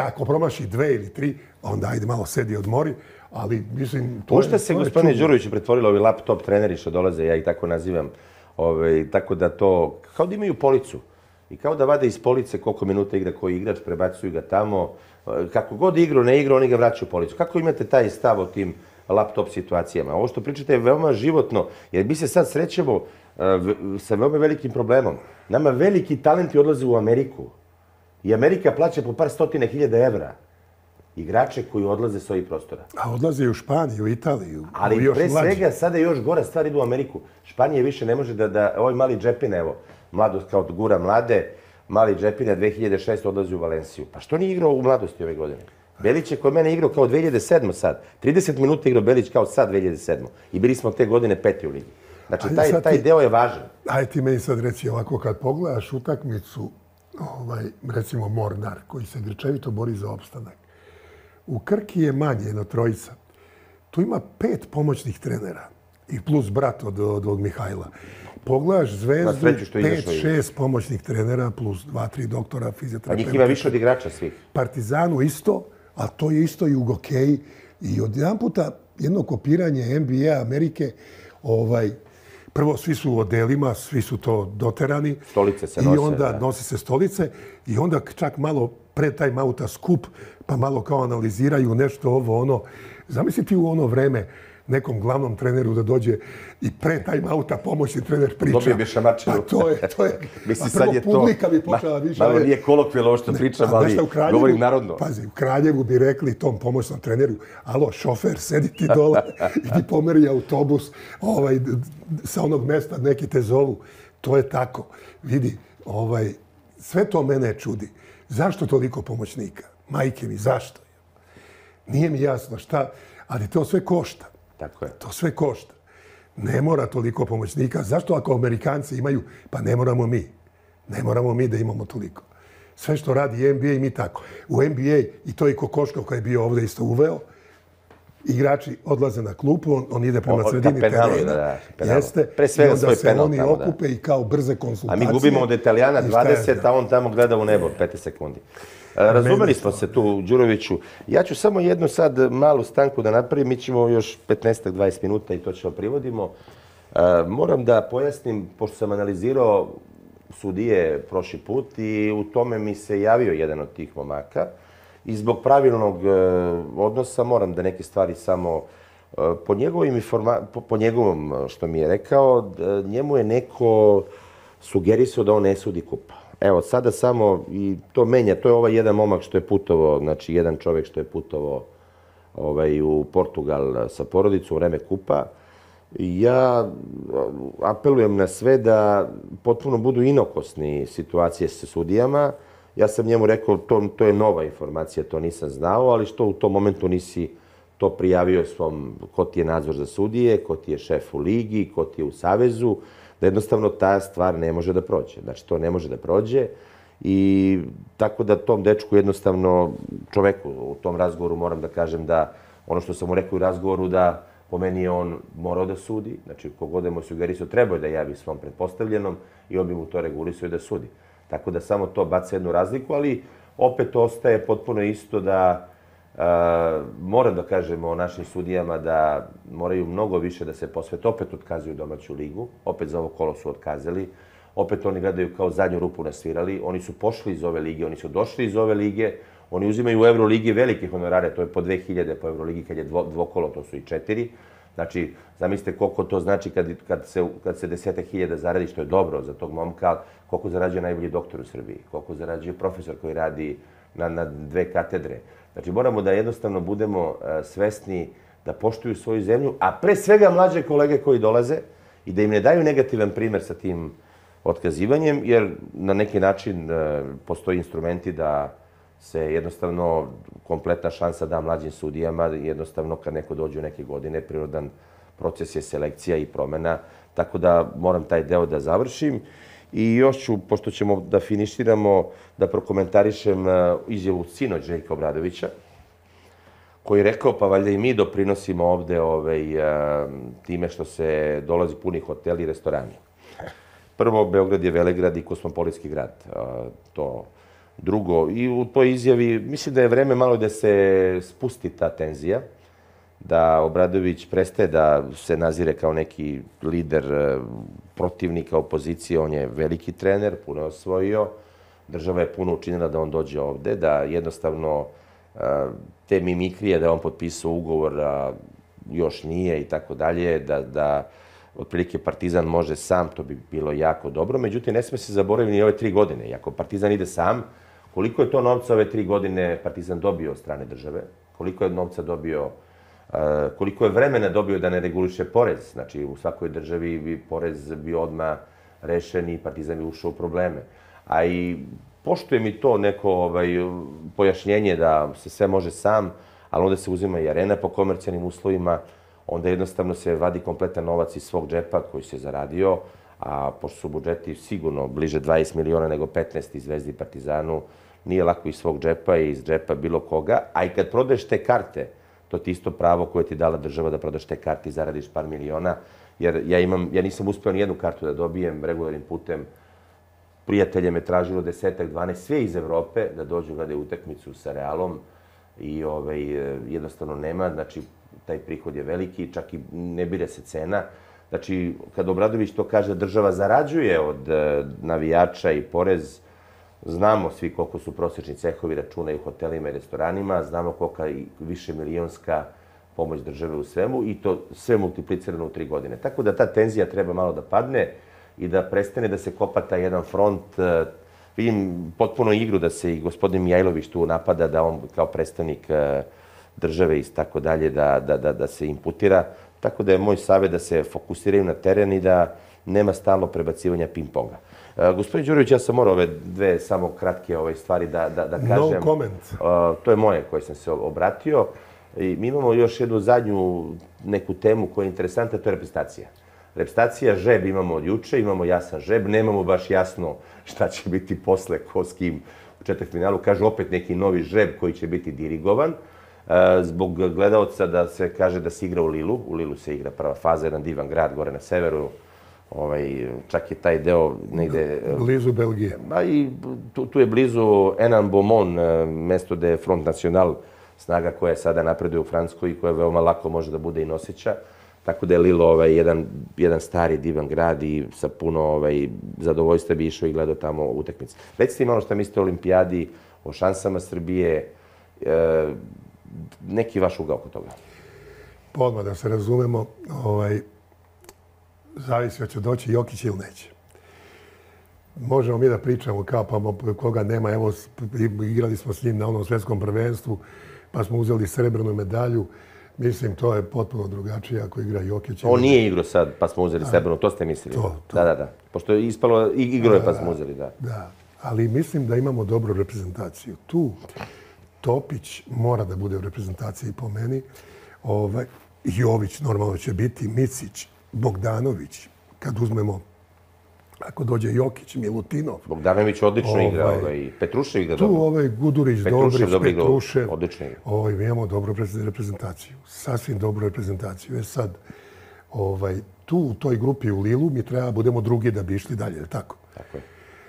Ako promaši 2 ili 3, onda ajde malo sedi i odmori, ali mislim... Ušte se, gospodine Đuroviću, pretvorilo ovi laptop treneri što dolaze, ja ih tako nazivam, tako da to... Kao da imaju policu. I kao da vade iz police koliko minuta igra koji igrač, prebacuju ga tamo. Kako god igru, ne igru, oni ga vraćaju u policu. Kako imate taj stav o tim laptop situacijama? Ovo što pričate je veoma životno, jer mi se sad srećemo sa veoma velikim problemom. Nama veliki talenti odlaze u Ameriku i Amerika plaća po par stotine hiljada evra igrače koji odlaze s ovih prostora. A odlaze i u Španiju, u Italiju. Ali pre svega sada još gora stvar idu u Ameriku. Španije više ne može da... Ovo je Mali Džepina, evo, Mladost kao gura mlade, Mali Džepina 2006 odlazi u Valenciju. Pa što nije igrao u Mladosti ove godine? Belić je kod mene igrao kao 2007. sad. 30 minuta igrao Belić kao sad 2007. I bili smo te godine 5. u ligi. Znači, taj deo je važan. Ajde ti meni sad reći ovako, kad pogledaš utakmicu, recimo Mornar, koji se grčevito bori za opstanak, u Krki je manje, jedna trojica. Tu ima 5 pomoćnih trenera i plus brat od ovog Mihajla. Pogledaš Zvezdu, 5-6 pomoćnih trenera plus 2-3 doktora, fizioterapeuta. A njih ima više od igrača svih. Partizanu isto, ali to je isto i u hokeji. I od jedan puta jedno kopiranje NBA Amerike Prvo, svi su u odelima, svi su to doterani. Stolice se nose. I onda nose se stolice i onda čak malo pred taj mauta skup, pa malo kao analiziraju nešto ovo, ono. Zamisli ti u ono vreme nekom glavnom treneru da dođe i pre taj mauta pomoćni trener priča. Dobio bi šamačinu. Pa to je. Misli, sad je to. Publika bi počela više. Malo nije kolokvijalno ovo što pričam, ali govorim narodno. Pazi, u Kraljevu bi rekli tom pomoćnom treneru, alo, šofer, sedi ti dole, idi pomeri autobus sa onog mesta, neki te zovu. To je tako. Vidi, sve to mene čudi. Zašto toliko pomoćnika? Majke mi, zašto? Nije mi jasno šta, ali to sve košta. Tako je. To sve košta. Ne mora toliko pomoćnika. Zašto ako Amerikanci imaju, pa ne moramo mi. Ne moramo mi da imamo toliko. Sve što radi NBA i mi tako. U NBA, i to je Kokoškov koji je bio ovdje isto uveo, igrači odlaze na klupu, on ide prema sredini terena. Pre svega svoj penal. I onda se oni okupe i kao brze konsultacije. A mi gubimo od Italijana 20, a on tamo gleda u nebo 5 sekundi. Razumeli smo se tu, Đuroviću. Ja ću samo jednu sad malu stanku da napravim. Mi ćemo još 15-20 minuta i to ćemo privodimo. Moram da pojasnim, pošto sam analizirao sudije prošli put i u tome mi se javio jedan od tih momaka. I zbog pravilnog odnosa moram da neke stvari samo... Po njegovom što mi je rekao, njemu je neko sugerisao da on ne sudi kupa. Evo, sada samo i to menja. To je ovaj jedan momak što je putovao, znači jedan čovjek što je putovao u Portugal sa porodicom u vreme kupa. Ja apelujem na sve da potpuno budu inokosni situacije sa sudijama. Ja sam njemu rekao, to je nova informacija, to nisam znao, ali što u tom momentu nisi to prijavio svom, ko ti je nadzor za sudije, ko ti je šef u ligi, ko ti je u savezu, da jednostavno ta stvar ne može da prođe. Znači, to ne može da prođe i tako da tom dečku jednostavno, čoveku u tom razgovoru moram da kažem da ono što sam mu rekao u razgovoru da po meni je on morao da sudi, znači kogod je mu sugerisao trebao je da javi svom pretpostavljenom i on bi mu to regulisao i da sudi. Tako da samo to baca jednu razliku, ali opet ostaje potpuno isto da moram da kažemo o našim sudijama da moraju mnogo više da se posvete. Opet otkazuju domaću ligu, opet za ovo kolo su otkazali, opet oni gledaju kao zadnju rupu nasvirali. Oni su pošli iz ove lige, oni su došli iz ove lige, oni uzimaju u Euroligi velike honorare, to je po 2000 po Euroligi kad je dvokolo, to su i 4. Znači, zamislite koliko to znači kad se 10.000 zaradi, što je dobro za tog momka, koliko zarađuje najbolji doktor u Srbiji, koliko zarađuje profesor koji radi na 2 katedre. Znači, moramo da jednostavno budemo svesni da poštuju svoju zemlju, a pre svega mlađe kolege koji dolaze i da im ne daju negativan primjer sa tim otkazivanjem, jer na neki način postoji instrumenti da se jednostavno kompletna šansa da mlađim sudijama, jednostavno kad neko dođe u neke godine, prirodan proces je selekcija i promjena, tako da moram taj deo da završim. I još ću, pošto ćemo da finiširamo, da prokomentarišem izjavu sinoć Željka Obradovića, koji je rekao, pa valjda i mi doprinosimo ovde time što se dolazi puni hoteli i restorani. Prvo, Beograd je velegrad i kosmopolitski grad. Drugo, i u toj izjavi, mislim da je vreme malo da se spusti ta tenzija, da Obradović prestaje da se nazire kao neki lider protivnika opozicije. On je veliki trener, puno je osvojio. Država je puno učinila da on dođe ovde, da jednostavno te mimikrije da on potpisao ugovor, a još nije i tako dalje, da otprilike Partizan može sam, to bi bilo jako dobro. Međutim, ne sme se zaboraviti ni ove 3 godine. Ako Partizan ide sam, koliko je to novca ove 3 godine Partizan dobio od strane države? Koliko je novca dobio, koliko je vremena dobio da ne reguliše porez? Znači, u svakoj državi bi porez bio odmah rešen i Partizan bi ušao u probleme. A i poštuje mi to neko pojašnjenje da se sve može sam, ali onda se uzima i arena po komercijalnim uslovima, onda jednostavno se vadi kompletan novac iz svog džepa koji se zaradio, a pošto su budžeti sigurno bliže 20 miliona nego 15 i Zvezdi Partizanu, nije lako iz svog džepa i iz džepa bilo koga. A i kad prodeš te karte, to ti isto pravo koje ti dala država da prodaš te karte i zaradiš par miliona, jer ja nisam uspeo ni jednu kartu da dobijem regularnim putem. Prijatelje me tražilo 10-12, sve iz Evrope, da dođu gledaju utakmicu sa Realom i jednostavno nema, znači taj prihod je veliki, čak i ne bira se cena. Znači, kad Obradović to kaže da država zarađuje od navijača i porez, znamo svi koliko su prosječni cehovi računa u hotelima i restoranima, znamo kolika je više milionska pomoć države u svemu i to sve multiplicirano u 3 godine. Tako da ta tenzija treba malo da padne i da prestane da se kopa taj jedan front. Vidim potpuno igru da se i gospodin Mijajlović tu napada, da on kao predstavnik države i tako dalje, da se imputira. Tako da je moj savjet da se fokusiraju na teren i da nema stalno prebacivanja ping-ponga. Gospodin Đurović, ja sam morao ove dve samo kratke stvari da kažem. No comment. To je moje koje sam se obratio. Mi imamo još jednu zadnju neku temu koja je interesanta, to je reprezentacija. Reprezentacija, žeb imamo od juče, imamo jasan žeb, nemamo baš jasno šta će biti posle, ko s kim u četvrtfinalu. Kažu opet neki novi žeb koji će biti dirigovan. Zbog gledalca da se kaže da se igra u Lilu. U Lilu se igra prva faza, jedan divan grad gore na severu. Čak je taj deo negde... Blizu Belgije. Tu je blizu Hénin-Beaumont, mesto gde je Front National, snaga koja sada napreduje u Francuskoj i koja veoma lako može da bude i noseća. Tako da je Lilo jedan stari divan grad i sa puno zadovoljstva bi išao i gledao tamo utakmice. Recite im ono što mislite o olimpijadi, o šansama Srbije, neki vaš ugao oko toga. Odmah da se razumemo, zavisi hoće doći Jokić ili neće. Možemo mi da pričamo kapamo koga nema. Evo, igrali smo s njim na onom svjetskom prvenstvu, pa smo uzeli srebrnu medalju. Mislim, to je potpuno drugačije ako igra Jokić. On nije igrao sad, pa smo uzeli srebrnu, to ste mislili? To. Da. Pošto je ispalo, igrao je pa smo uzeli, da. Da, ali mislim da imamo dobru reprezentaciju. Tu Topić mora da bude u reprezentaciji po meni. Jović normalno će biti, Micić, Bogdanović, kad uzmemo, ako dođe Jokić, Milutinov. Bogdanović odlično igra i Petrušev igra dobro. Tu Gudurić, Dobrić, Petrušev. Imamo dobru reprezentaciju, sasvim dobru reprezentaciju. Jer sad, tu u toj grupi u Lilu mi treba budemo drugi da bi išli dalje, tako? Tako je.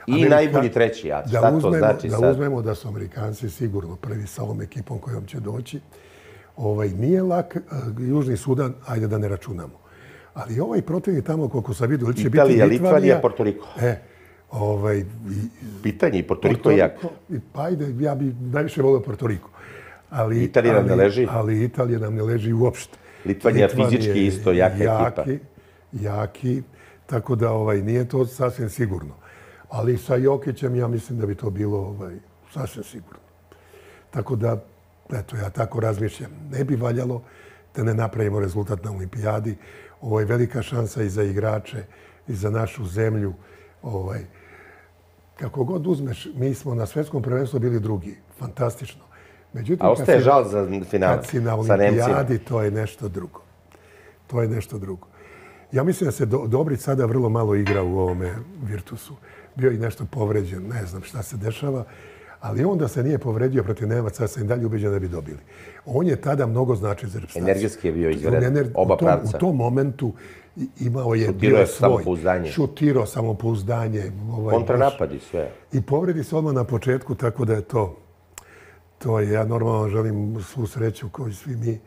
I najbolji treći, ja. Da uzmemo da su Amerikanci sigurno prvi sa ovom ekipom kojom će doći. Nije lak, Južni Sudan, ajde da ne računamo. Ali protivnik tamo, koliko sam vidio, će biti Italija, Litvanija, Porto Riko. Pitanje i Porto Riko je jako. Pa ajde, ja bi najviše volio Porto Riko. Italija nam ne leži. Ali Italija nam ne leži uopšte. Litvanija fizički isto jaka ekipa. Jaki, tako da nije to sasvim sigurno. Ali sa Jokićem ja mislim da bi to bilo sasvim sigurno. Tako da, eto, ja tako razmišljam. Ne bi valjalo da ne napravimo rezultat na olimpijadi. Ovo je velika šansa i za igrače, i za našu zemlju. Kako god uzmeš, mi smo na svjetskom prvenstvu bili drugi. Fantastično. A ostaje žal za finale. Kad si na olimpijadi, to je nešto drugo. To je nešto drugo. Ja mislim da se Dobrić sada vrlo malo igra u ovome Virtusu. Bio je nešto povređen, ne znam šta se dešava, ali onda se nije povredio protiv Nemaca, sam i dalje ubeđen da bi dobili. On je tada mnogo značio za reprezentaciju. Energijski je bio izveden, oba pravca. U tom momentu imao je bio svoj. Šutirao samopouzdanje. Kontranapad i sve. I povredi se odmah na početku, tako da je to. Ja normalno želim svu sreću kao i svi mi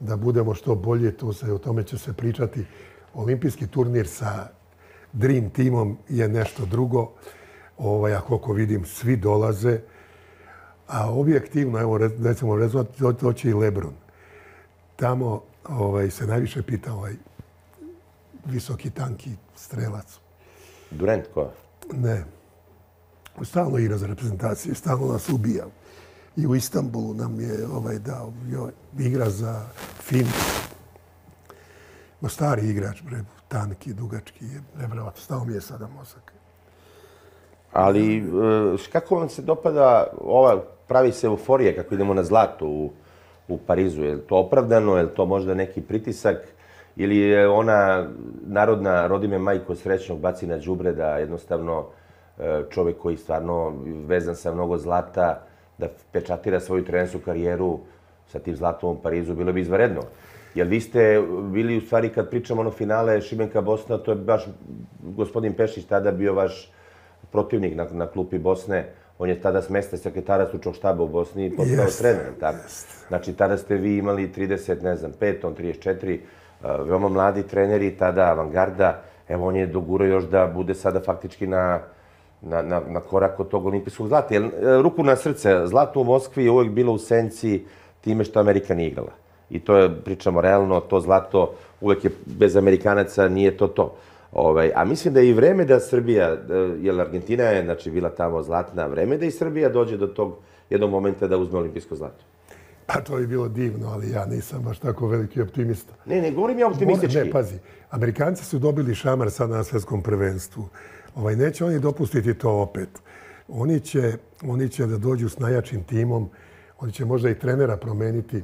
da budemo što bolje. O tome će se pričati. Olimpijski turnir sa Dream timom je nešto drugo. Ja koliko vidim, svi dolaze. A objektivno, evo, recimo, doći i Lebron. Tamo se najviše pita visoki, tanki strelac. Durant ko? Ne. Stalno igra za reprezentacije, stalno nas ubija. I u Istanbulu nam je dao igra za film. Stari igrač, tanki, dugački, nevjerovatno, stao mi je sada mozak. Ali kako vam se dopada, pravi se euforija kako idemo na zlato u Parizu? Je li to opravdano, je li to možda neki pritisak? Ili je ona narodna, rodi me majko srećnog, baci na đubre da jednostavno čovjek koji stvarno vezan sa mnogo zlata, da pečatira svoju trenersku karijeru sa tim zlatom u Parizu, bilo bi izvanredno. Jer vi ste bili, u stvari, kad pričamo ono finale Šibenka Bosna, to je baš gospodin Pešić tada bio vaš protivnik na klupi Bosne. On je tada s mesta sekretara stručnog štaba u Bosni i postao trener. Znači, tada ste vi imali 30, ne znam, 5, on 34. veoma mladi treneri, tada Avangarda, evo on je dogurao još da bude sada faktički na korak od tog olimpijskog zlata. Jer, ruku na srce, zlato u Moskvi je uvijek bilo u senci time što Amerika nije igrala. I to je, pričamo realno, to zlato uvijek je bez Amerikanaca, nije to. A mislim da je i vreme da Srbija, jer Argentina je bila tamo zlatna, vreme da i Srbija dođe do tog jednog momenta da uzme olimpijsko zlato. Pa to je bilo divno, ali ja nisam baš tako veliki optimista. Ne, govorim ja optimistički. Ne, pazi, Amerikanci su dobili šamar sad na svjetskom prvenstvu. Neće oni dopustiti to opet. Oni će da dođu s najjačim timom, oni će možda i trenera promeniti.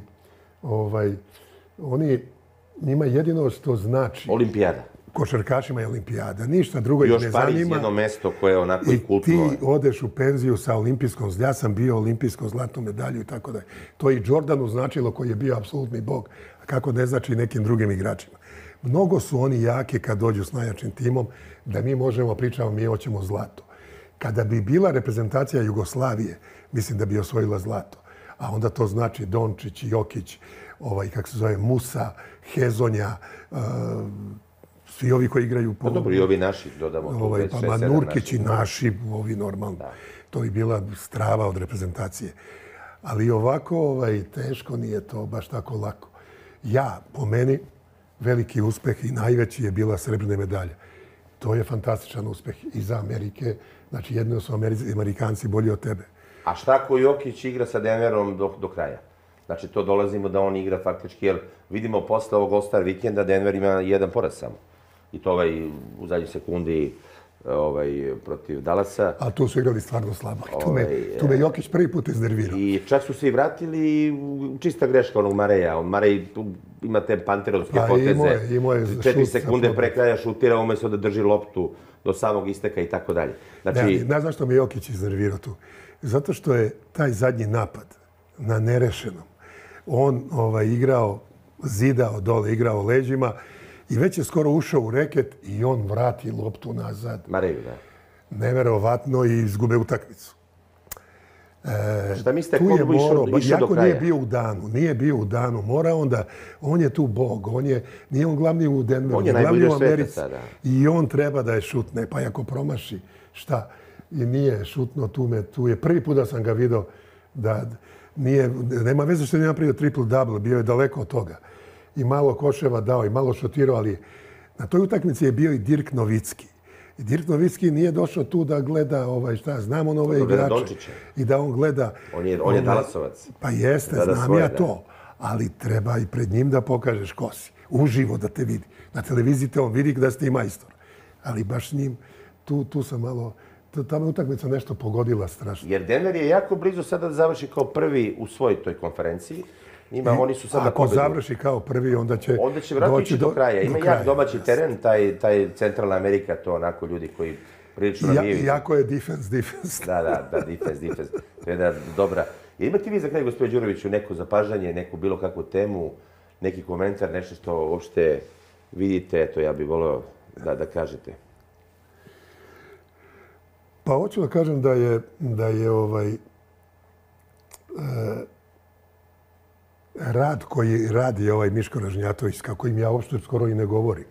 Njima jedino što znači... Olimpijada. Košarkašima je olimpijada. Ništa drugo ih ne zanima. Još Pariz je jedno mesto koje je onako i kultno. I ti odeš u penziju sa olimpijskom, ja sam bio olimpijskom zlatnom medalju i tako dalje. To je i Jordanu značilo koji je bio apsolutni bog, a kako ne znači i nekim drugim igračima. Mnogo su oni jake kad dođu s najjačim timom da mi možemo pričati, mi hoćemo zlato. Kada bi bila reprezentacija Jugoslavije, mislim da bi osvojila zlato. A onda to znači Dončić, Jokić, Musa, Hezonja, svi ovi koji igraju po... Dobro, i ovi naši, dodamo. Pa Manurkić i naši, ovi normalno. To je bila strava od reprezentacije. Ali ovako teško nije to baš tako lako. Ja, po meni, veliki uspeh i najveći je bila srebrna medalja. To je fantastičan uspeh i za Amerike. Znači, jedno su Amerikanci bolji od tebe. A šta ako Jokić igra sa Denverom do kraja? Znači, to dolazimo da on igra faktički, jer vidimo posle ovog All-Star vikenda Denver ima jedan poraz samo. I to u zadnjoj sekundi protiv Dallasa. A tu su igrali stvarno slabo. Tu me Jokić prvi put iznervirao. I čak su se i vratili, čista greška onog Mareja. Marej ima te panteronske poteze. 4 sekunde pre kraja šutira, umjesto da drži loptu do samog isteka i tako dalje. Ne znaš što me Jokić iznervirao tu. Zato što je taj zadnji napad na nerešenom. On igrao, zidao dole, igrao leđima i već je skoro ušao u reket i on vrati loptu nazad. Mareju, da. Neverovatno i izgube utakmicu. Šta mislite, ko bi išao do kraja? Jako nije bio u danu, Mora onda, on je tu bog, nije on glavni u Denveru, on je glavni u Americi. I on treba da je šutne, pa ako promaši, šta? I nije šutno tu je. Prvi put da sam ga vidio da... Nema veze što je napravio triple-double, bio je daleko od toga. I malo koševa dao i malo šutirao, ali na toj utakmici je bio i Dirk Nowitzki. I Dirk Nowitzki nije došao tu da gleda, znam on ove igrače. I da on gleda... On je Dallasovac. Pa jeste, znam ja to. Ali treba i pred njim da pokažeš ko si. Uživo da te vidi. Na televiziji te on vidi da ste i majstor. Ali baš njim, tu sam malo... Ta utakmica nešto pogodila strašno. Jer Denver je jako blizu sada da završi kao prvi u svojoj toj konferenciji. Ako završi kao prvi, onda će doći do kraja. Onda će vratno ići do kraja. Ima jak domaći teren, taj Centralna Amerika, to onako ljudi koji prilično navijaju. Jako je defense. Da, defense. To je dobra. Imate vi za kraj, gospodine Đuroviću, neko zapažanje, neku bilo kakvu temu, neki komentar, nešto što uopšte vidite, to ja bih voleo da kažete. Pa hoću da kažem da je rad koji radi ovaj Miško Ražnjatović, kako im ja uopšte skoro i ne govorim,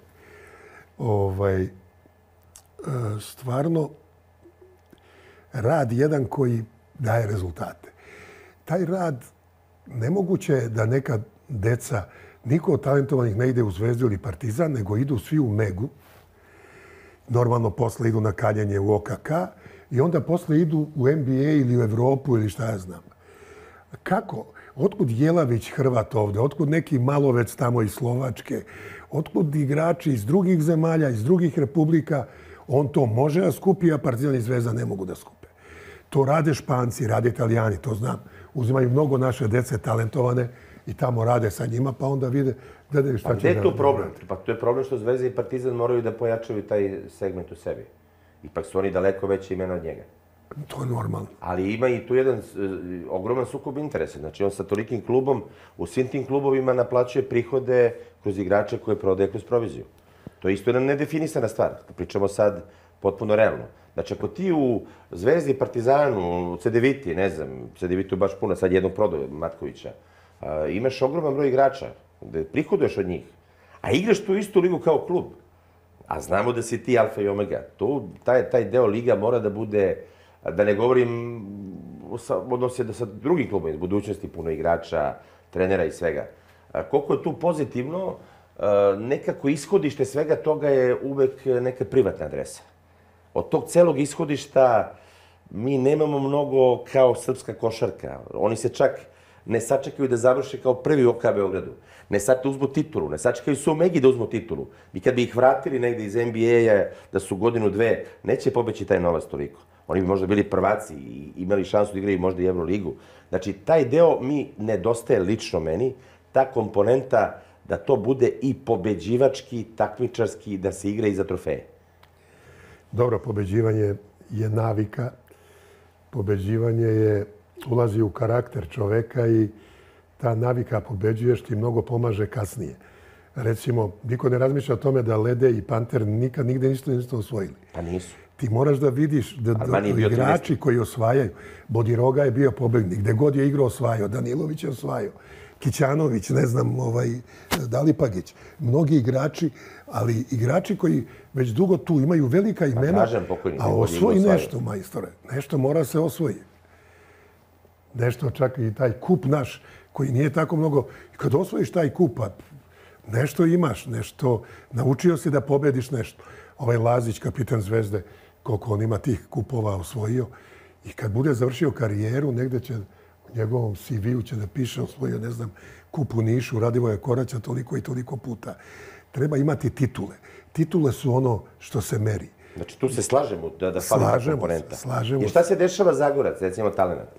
stvarno rad jedan koji daje rezultate. Taj rad nemoguće je da neka deca, niko od talentovanih ne ide u Zvezdu ili Partizan, nego idu svi u Megu. Normalno posle idu na kaljenje u OKK i onda posle idu u NBA ili u Evropu ili šta ja znam. Kako? Otkud Jelavić Hrvat ovde? Otkud neki Malovec tamo iz Slovačke? Otkud igrači iz drugih zemalja, iz drugih republika? On to može da skupi, a Partizan i Zvezda ne mogu da skupe. To rade Španci, rade Italijani, to znam. Uzimaju mnogo naše dece talentovane i tamo rade sa njima, pa onda vide... Pa gde je tu problem? Pa to je problem što Zvezda i Partizan moraju da pojačaju taj segment u sebi. Ipak su oni daleko veće imena od njega. To je normalno. Ali ima i tu jedan ogroman sukob interesa. Znači on sa tolikim klubom, u svim tim klubovima naplaćuje prihode kroz igrače koje prodaje kroz proviziju. To je isto jedna nedefinisana stvar. Pričamo sad potpuno realno. Znači ako ti u Zvezdi i Partizanu, u CDViti, ne znam, CDViti je baš puno, sad jednog prodaju Matkovića, imaš ogroman broj igrača, prihoduješ od njih, A igraš tu istu ligu kao klub. A znamo da si ti alfa i omega. Taj deo liga mora da bude, da ne govorim odnose da sa drugim klubom iz budućnosti, puno igrača, trenera i svega. Koliko je tu pozitivno, nekako ishodište svega toga je uvek neka privatna adresa. Od tog celog ishodišta mi nemamo mnogo kao srpska košarka. Oni se čak ne sačekaju da završe kao prvi OK Beogradu. Ne sačekaju da uzmu titulu, ne sačekaju su Omegi da uzmu titulu. I kad bi ih vratili negde iz NBA-a da su godinu, dve, neće pobeći taj novac toliko. Oni bi možda bili prvaci i imali šansu da igraju možda i Euroligu. Znači, taj deo mi nedostaje lično meni, ta komponenta da to bude i pobeđivački, takmičarski, da se igra i za trofeje. Dobro, pobeđivanje je navika. Pobeđivanje je ulazi u karakter čoveka i ta navika pobeđuješ ti mnogo pomaže kasnije. Recimo, niko ne razmišlja o tome da Lede i Panter nikad nigde nisu osvojili. Pa nisu. Ti moraš da vidiš da igrači koji osvajaju. Bodiroga je bio pobednik. Gde god je igrao osvajao, Danilović je osvajao. Kićanović, ne znam, Dalipagić. Mnogi igrači, ali igrači koji već dugo tu imaju velika imena, a osvoji nešto, majstore. Nešto mora se osvojiti. Nešto čak i taj kup naš, koji nije tako mnogo... Kad osvojiš taj kup, nešto imaš, nešto... Naučio si da pobediš nešto. Ovaj Lazić, kapitan Zvezde, koliko on ima tih kupova osvojio. I kad bude završio karijeru, negde će... U njegovom CV-u će da piše, osvojio, ne znam, kup u Nišu, Radivoja Koraća toliko i toliko puta. Treba imati titule. Titule su ono što se meri. Znači, tu se slažemo da fali komponenta. Slažemo se. I šta se dešava Zagorac, recimo Talenat?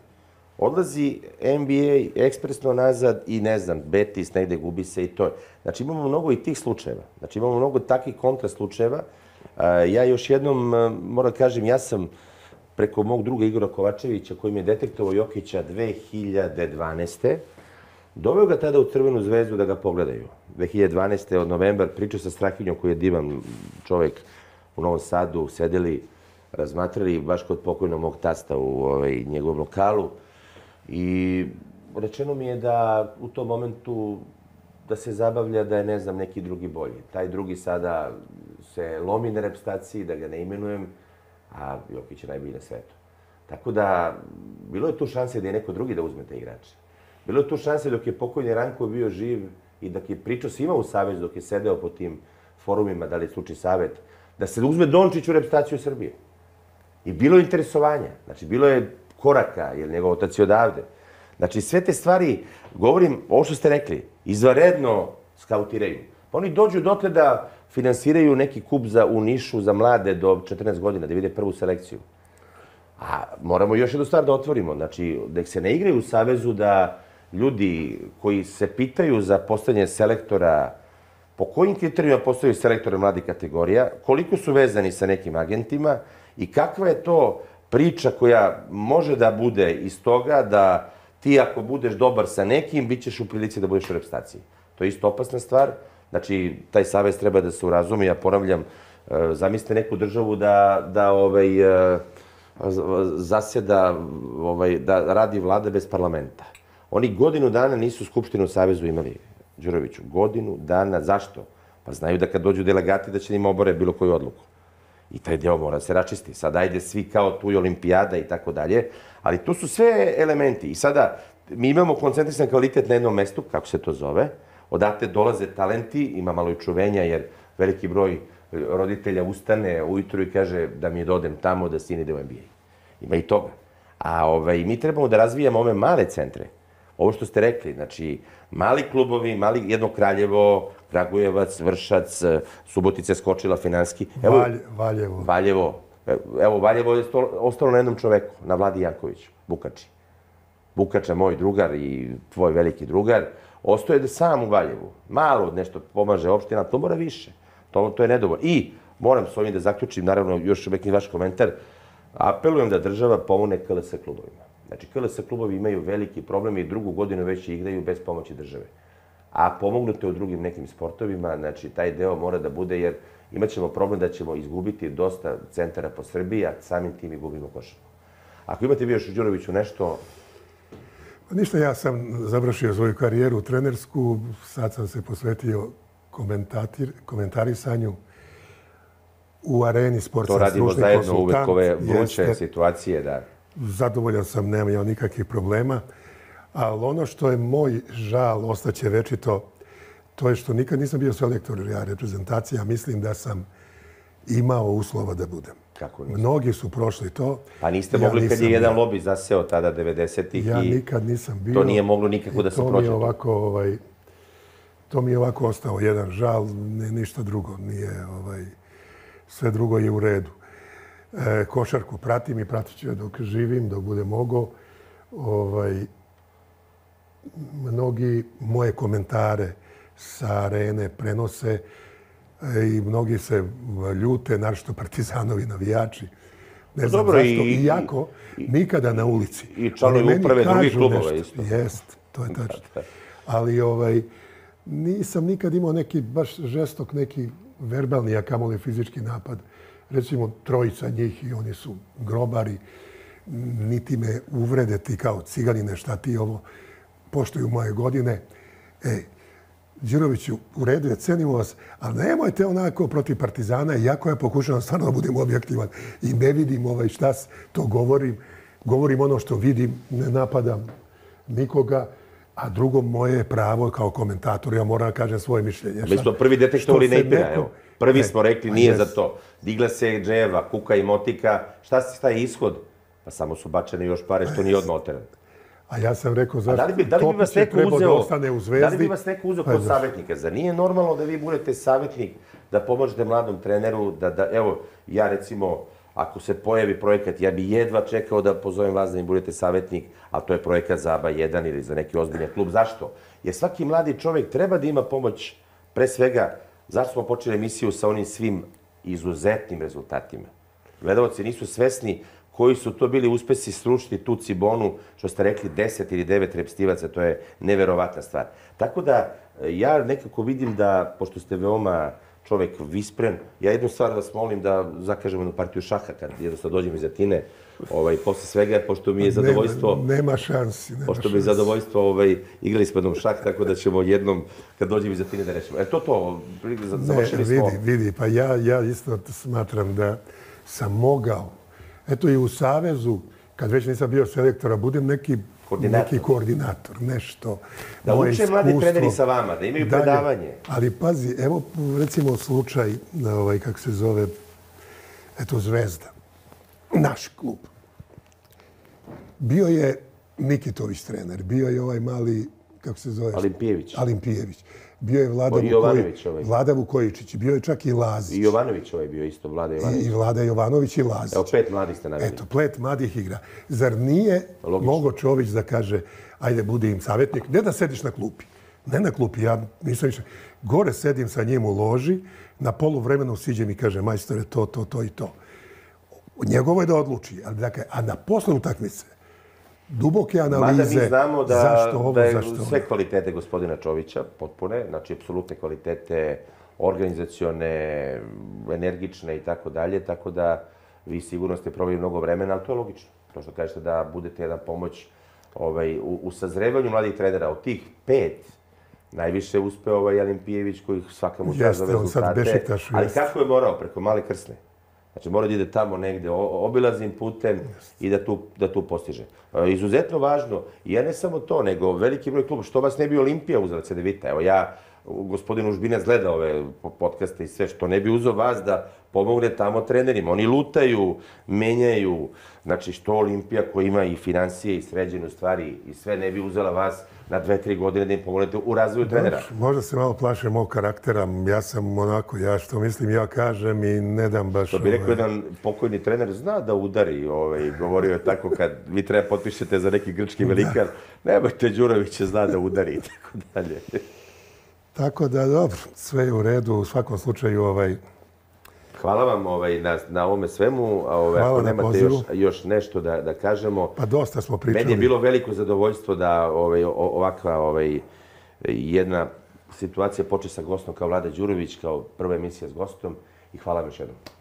Odlazi NBA ekspresno nazad i, ne znam, Betis negde gubi se i to. Znači, imamo mnogo i tih slučajeva. Znači, imamo mnogo takvih kontra slučajeva. Ja još jednom moram kažem, ja sam preko mog druga Igora Kovačevića, koji mi je detektovao Jokića 2012. Doveo ga tada u Crvenu zvezdu da ga pogledaju. 2012. od novembra pričao sa Strahinjom, koji je divan čovjek u Novom Sadu, sedeli, razmatrali baš kod pokojnog mog tasta u njegovom lokalu. I rečeno mi je da u tom momentu da se zabavlja da je, ne znam, neki drugi bolji. Taj drugi sada se lomi na repstaciji, da ga ne imenujem, a Jokić je najbolji na svetu. Tako da, bilo je tu šanse da je neko drugi da uzme te igrače. Bilo je tu šanse dok je pokojni Ranko bio živ i dok je pričao svima u Savez, dok je sedeo po tim forumima, da li sluči Savet, da se uzme Dončić u repstaciju Srbije. I bilo je interesovanja. Znači, bilo je koraka, jer njegov otac je odavde. Znači, sve te stvari, govorim, ovo što ste rekli, izvanredno skautiraju. Pa oni dođu dotle da finansiraju neki kup u Nišu za mlade do 14 godina, da vide prvu selekciju. A moramo još jednu stvar da otvorimo. Znači, da ih se ne igraju u Savezu, da ljudi koji se pitaju za postavljanje selektora, po kojim kriterijima postavljaju selektore mladih kategorija, koliko su vezani sa nekim agentima i kakva je to priča koja može da bude iz toga da ti ako budeš dobar sa nekim, bit ćeš u prilici da budeš u repstaciji. To je isto opasna stvar. Znači, taj savez treba da se urazumi. Ja ponavljam, zamislite neku državu da zaseda, da radi vlada bez parlamenta. Oni godinu dana nisu Skupštinu u Savezu imali, Đuroviću. Godinu dana. Zašto? Pa znaju da kad dođu delegati da će im obore bilo koju odluku. I taj deo mora se račisti. Sad ajde svi kao tu i olimpijada i tako dalje. Ali to su sve elementi. I sada mi imamo koncentrisan kvalitet na jednom mestu, kako se to zove. Odate dolaze talenti, ima malo i čuvenja jer veliki broj roditelja ustane ujutru i kaže da mi je dodem tamo da sin ide u NBA. Ima i toga. A mi trebamo da razvijamo ove male centre. Ovo što ste rekli, znači mali klubovi, jedno Kraljevo, Kragujevac, Vršac, Subotica skočila finanski. Valjevo. Evo, Valjevo je ostalo na jednom čoveku, na Vladi Jankoviću, Bukači. Bukača, moj drugar i tvoj veliki drugar, ostaje da sam u Valjevu. Malo nešto pomaže opština, to mora više. To je nedovoljno. I moram s ovim da zaključim, naravno, još neki vaš komentar. Apelujem da država pomogne KLS klubovima. Znači, KLS klubovi imaju veliki problem i drugu godinu već igraju bez pomoći države. A pomognute u drugim nekim sportovima, znači, taj deo mora da bude, jer imat ćemo problem da ćemo izgubiti dosta centara po Srbiji, a samim tim i gubimo košarku. Ako imate vi još, Đuroviću, nešto... Ništa, ja sam završio svoju karijeru trenersku, sad sam se posvetio komentarisanju u areni sportskih stručnih konsultant. To radimo zajedno uvijek ove vruće situacije. Da. Zadovoljan sam, nema ja nikakvih problema. Ali ono što je moj žal, ostaće večito, to je što nikad nisam bio selektor reprezentacije, a mislim da sam imao uslova da budem. Mnogi su prošli to. Pa niste mogli kad je jedan lobby zaseo tada 90-ih. Ja nikad nisam bio. To nije moglo nikako da se prođe. To mi je ovako ostao jedan žal, ništa drugo. Sve drugo je u redu. Košarku pratim i pratit ću je dok živim, dok budem mogao. Mnogi moje komentare sa arene prenose i mnogi se ljute, naročito partizanovi navijači. Ne znam zašto, iako nikada na ulici. I članovi uprave drugih klubova isto. Jest, to je tačno. Ali nisam nikad imao neki baš žestok, neki verbalni, a kamoli fizički napad. Recimo, trojica njih i oni su grobari. Niti me uvredeti kao ciganine, šta ti ovo, poštuju moje godine. Đuroviću, u redu je, cenimo vas, ali nemojte onako protiv partizana, iako ja pokušavam stvarno da budem objektivan i ne vidim šta to govorim. Govorim ono što vidim, ne napadam nikoga, a drugo moje pravo kao komentator, ja moram da kažem svoje mišljenje. Mi smo prvi detektori neipina, prvi smo rekli nije za to. Digla se dževa, kuka i motika, šta je ishod? Pa samo su bačene još pare što nije odmah oterano. A ja sam rekao zašto Topić je trebao da ostane u Zvezdi. Da li bi vas neko uzeo kod savjetnika? Zar nije normalno da vi budete savjetnik, da pomožete mladom treneru? Evo, ja recimo, ako se pojavi projekat, ja bi jedva čekao da pozovem vas da im budete savjetnik, a to je projekat za ABA 1 ili za neki ozbiljan klub. Zašto? Jer svaki mladi čovjek treba da ima pomoć. Pre svega, zašto smo počeli emisiju sa onim svim izuzetnim rezultatima? Gledalci nisu svesni koji su to bili uspesi srušiti tu Cibonu, što ste rekli, 10 ili 9 repstivaca, to je neverovatna stvar. Tako da ja nekako vidim da, pošto ste veoma čovek vispren, ja jednu stvar vas molim da zakažemo jednu partiju šaha, kad jednostavno dođem iz Atine, posle svega, pošto mi je zadovoljstvo... Nema šansi, nema šansi. Pošto mi je zadovoljstvo, igrali smo jednom šah, tako da ćemo jednom, kad dođem iz Atine, da rešimo. To, završili smo... Vidi, pa ja isto smatram da sam mogao. Eto i u Savezu, kad već nisam bio selektora, budem neki koordinator, nešto. Da uče mladi treneri sa vama, da imaju predavanje. Ali pazi, evo recimo slučaj, kako se zove, eto Zvezda, naš klub. Bio je Nikitović trener, bio je ovaj mali, kako se zove? Alimpijević. Bio je Vlada Vukojičić, bio je čak i Lazić. I Jovanović ovaj bio isto, Vlada Jovanović. I Vlada Jovanović i Lazić. Evo, pet mladih ste naveli. Eto, pet mladih igra. Zar nije mogo Čović da kaže, ajde, budi im savjetnik, ne da sediš na klupi. Ne na klupi, ja nisam više. Gore sedim sa njim u loži, na poluvremenu siđem i kaže, majstore, to i to. Njegovo je da odluči, a na posle utakmice, duboke analize, zašto ovo, zašto ovo. Mada mi znamo da je sve kvalitete gospodina Čovića potpune, znači apsolutne kvalitete organizacione, energične i tako dalje, tako da vi sigurno ste proveli mnogo vremena, ali to je logično. To što kažete da budete jedan pomoć u sazrevanju mladih trenera. Od tih 5 najviše uspeo ovaj Alimpijević koji svaka mu čast za rezultate. Ali kako je morao? Preko Male Krsne. Znači, mora da ide tamo negde, obilaznim putem i da tu postiže. Izuzetno važno, i ja ne samo to, nego veliki broj kluba, što vas ne bi Olimpija uzela CDVita. Evo ja, gospodin Užbinac gleda ove podcaste i sve, što ne bi uzeo vas da pomogne tamo trenerima. Oni lutaju, menjaju, znači što Olimpija koja ima i financije i sređenu stvari i sve ne bi uzela vas na 2-3 godine da im pomognete u razvoju trenera. Možda se malo plašem mog karaktera. Ja sam onako, ja što mislim, ja kažem i ne dam baš... To bi rekao jedan pokojni trener, zna da udari. Govorio je tako kad vi treba potpišete za neki grčki velikar. Nemojte, Đurović je zna da udari i tako dalje. Tako da, dobro, sve je u redu. U svakom slučaju, hvala vam na ovome svemu. Hvala na pozivu. Ako nemate još nešto da kažemo... Pa dosta smo pričali. Meni je bilo veliko zadovoljstvo da ovakva jedna situacija počne sa gostom kao Vlada Đurović, kao prva emisija s gostom. I hvala vam još jednom.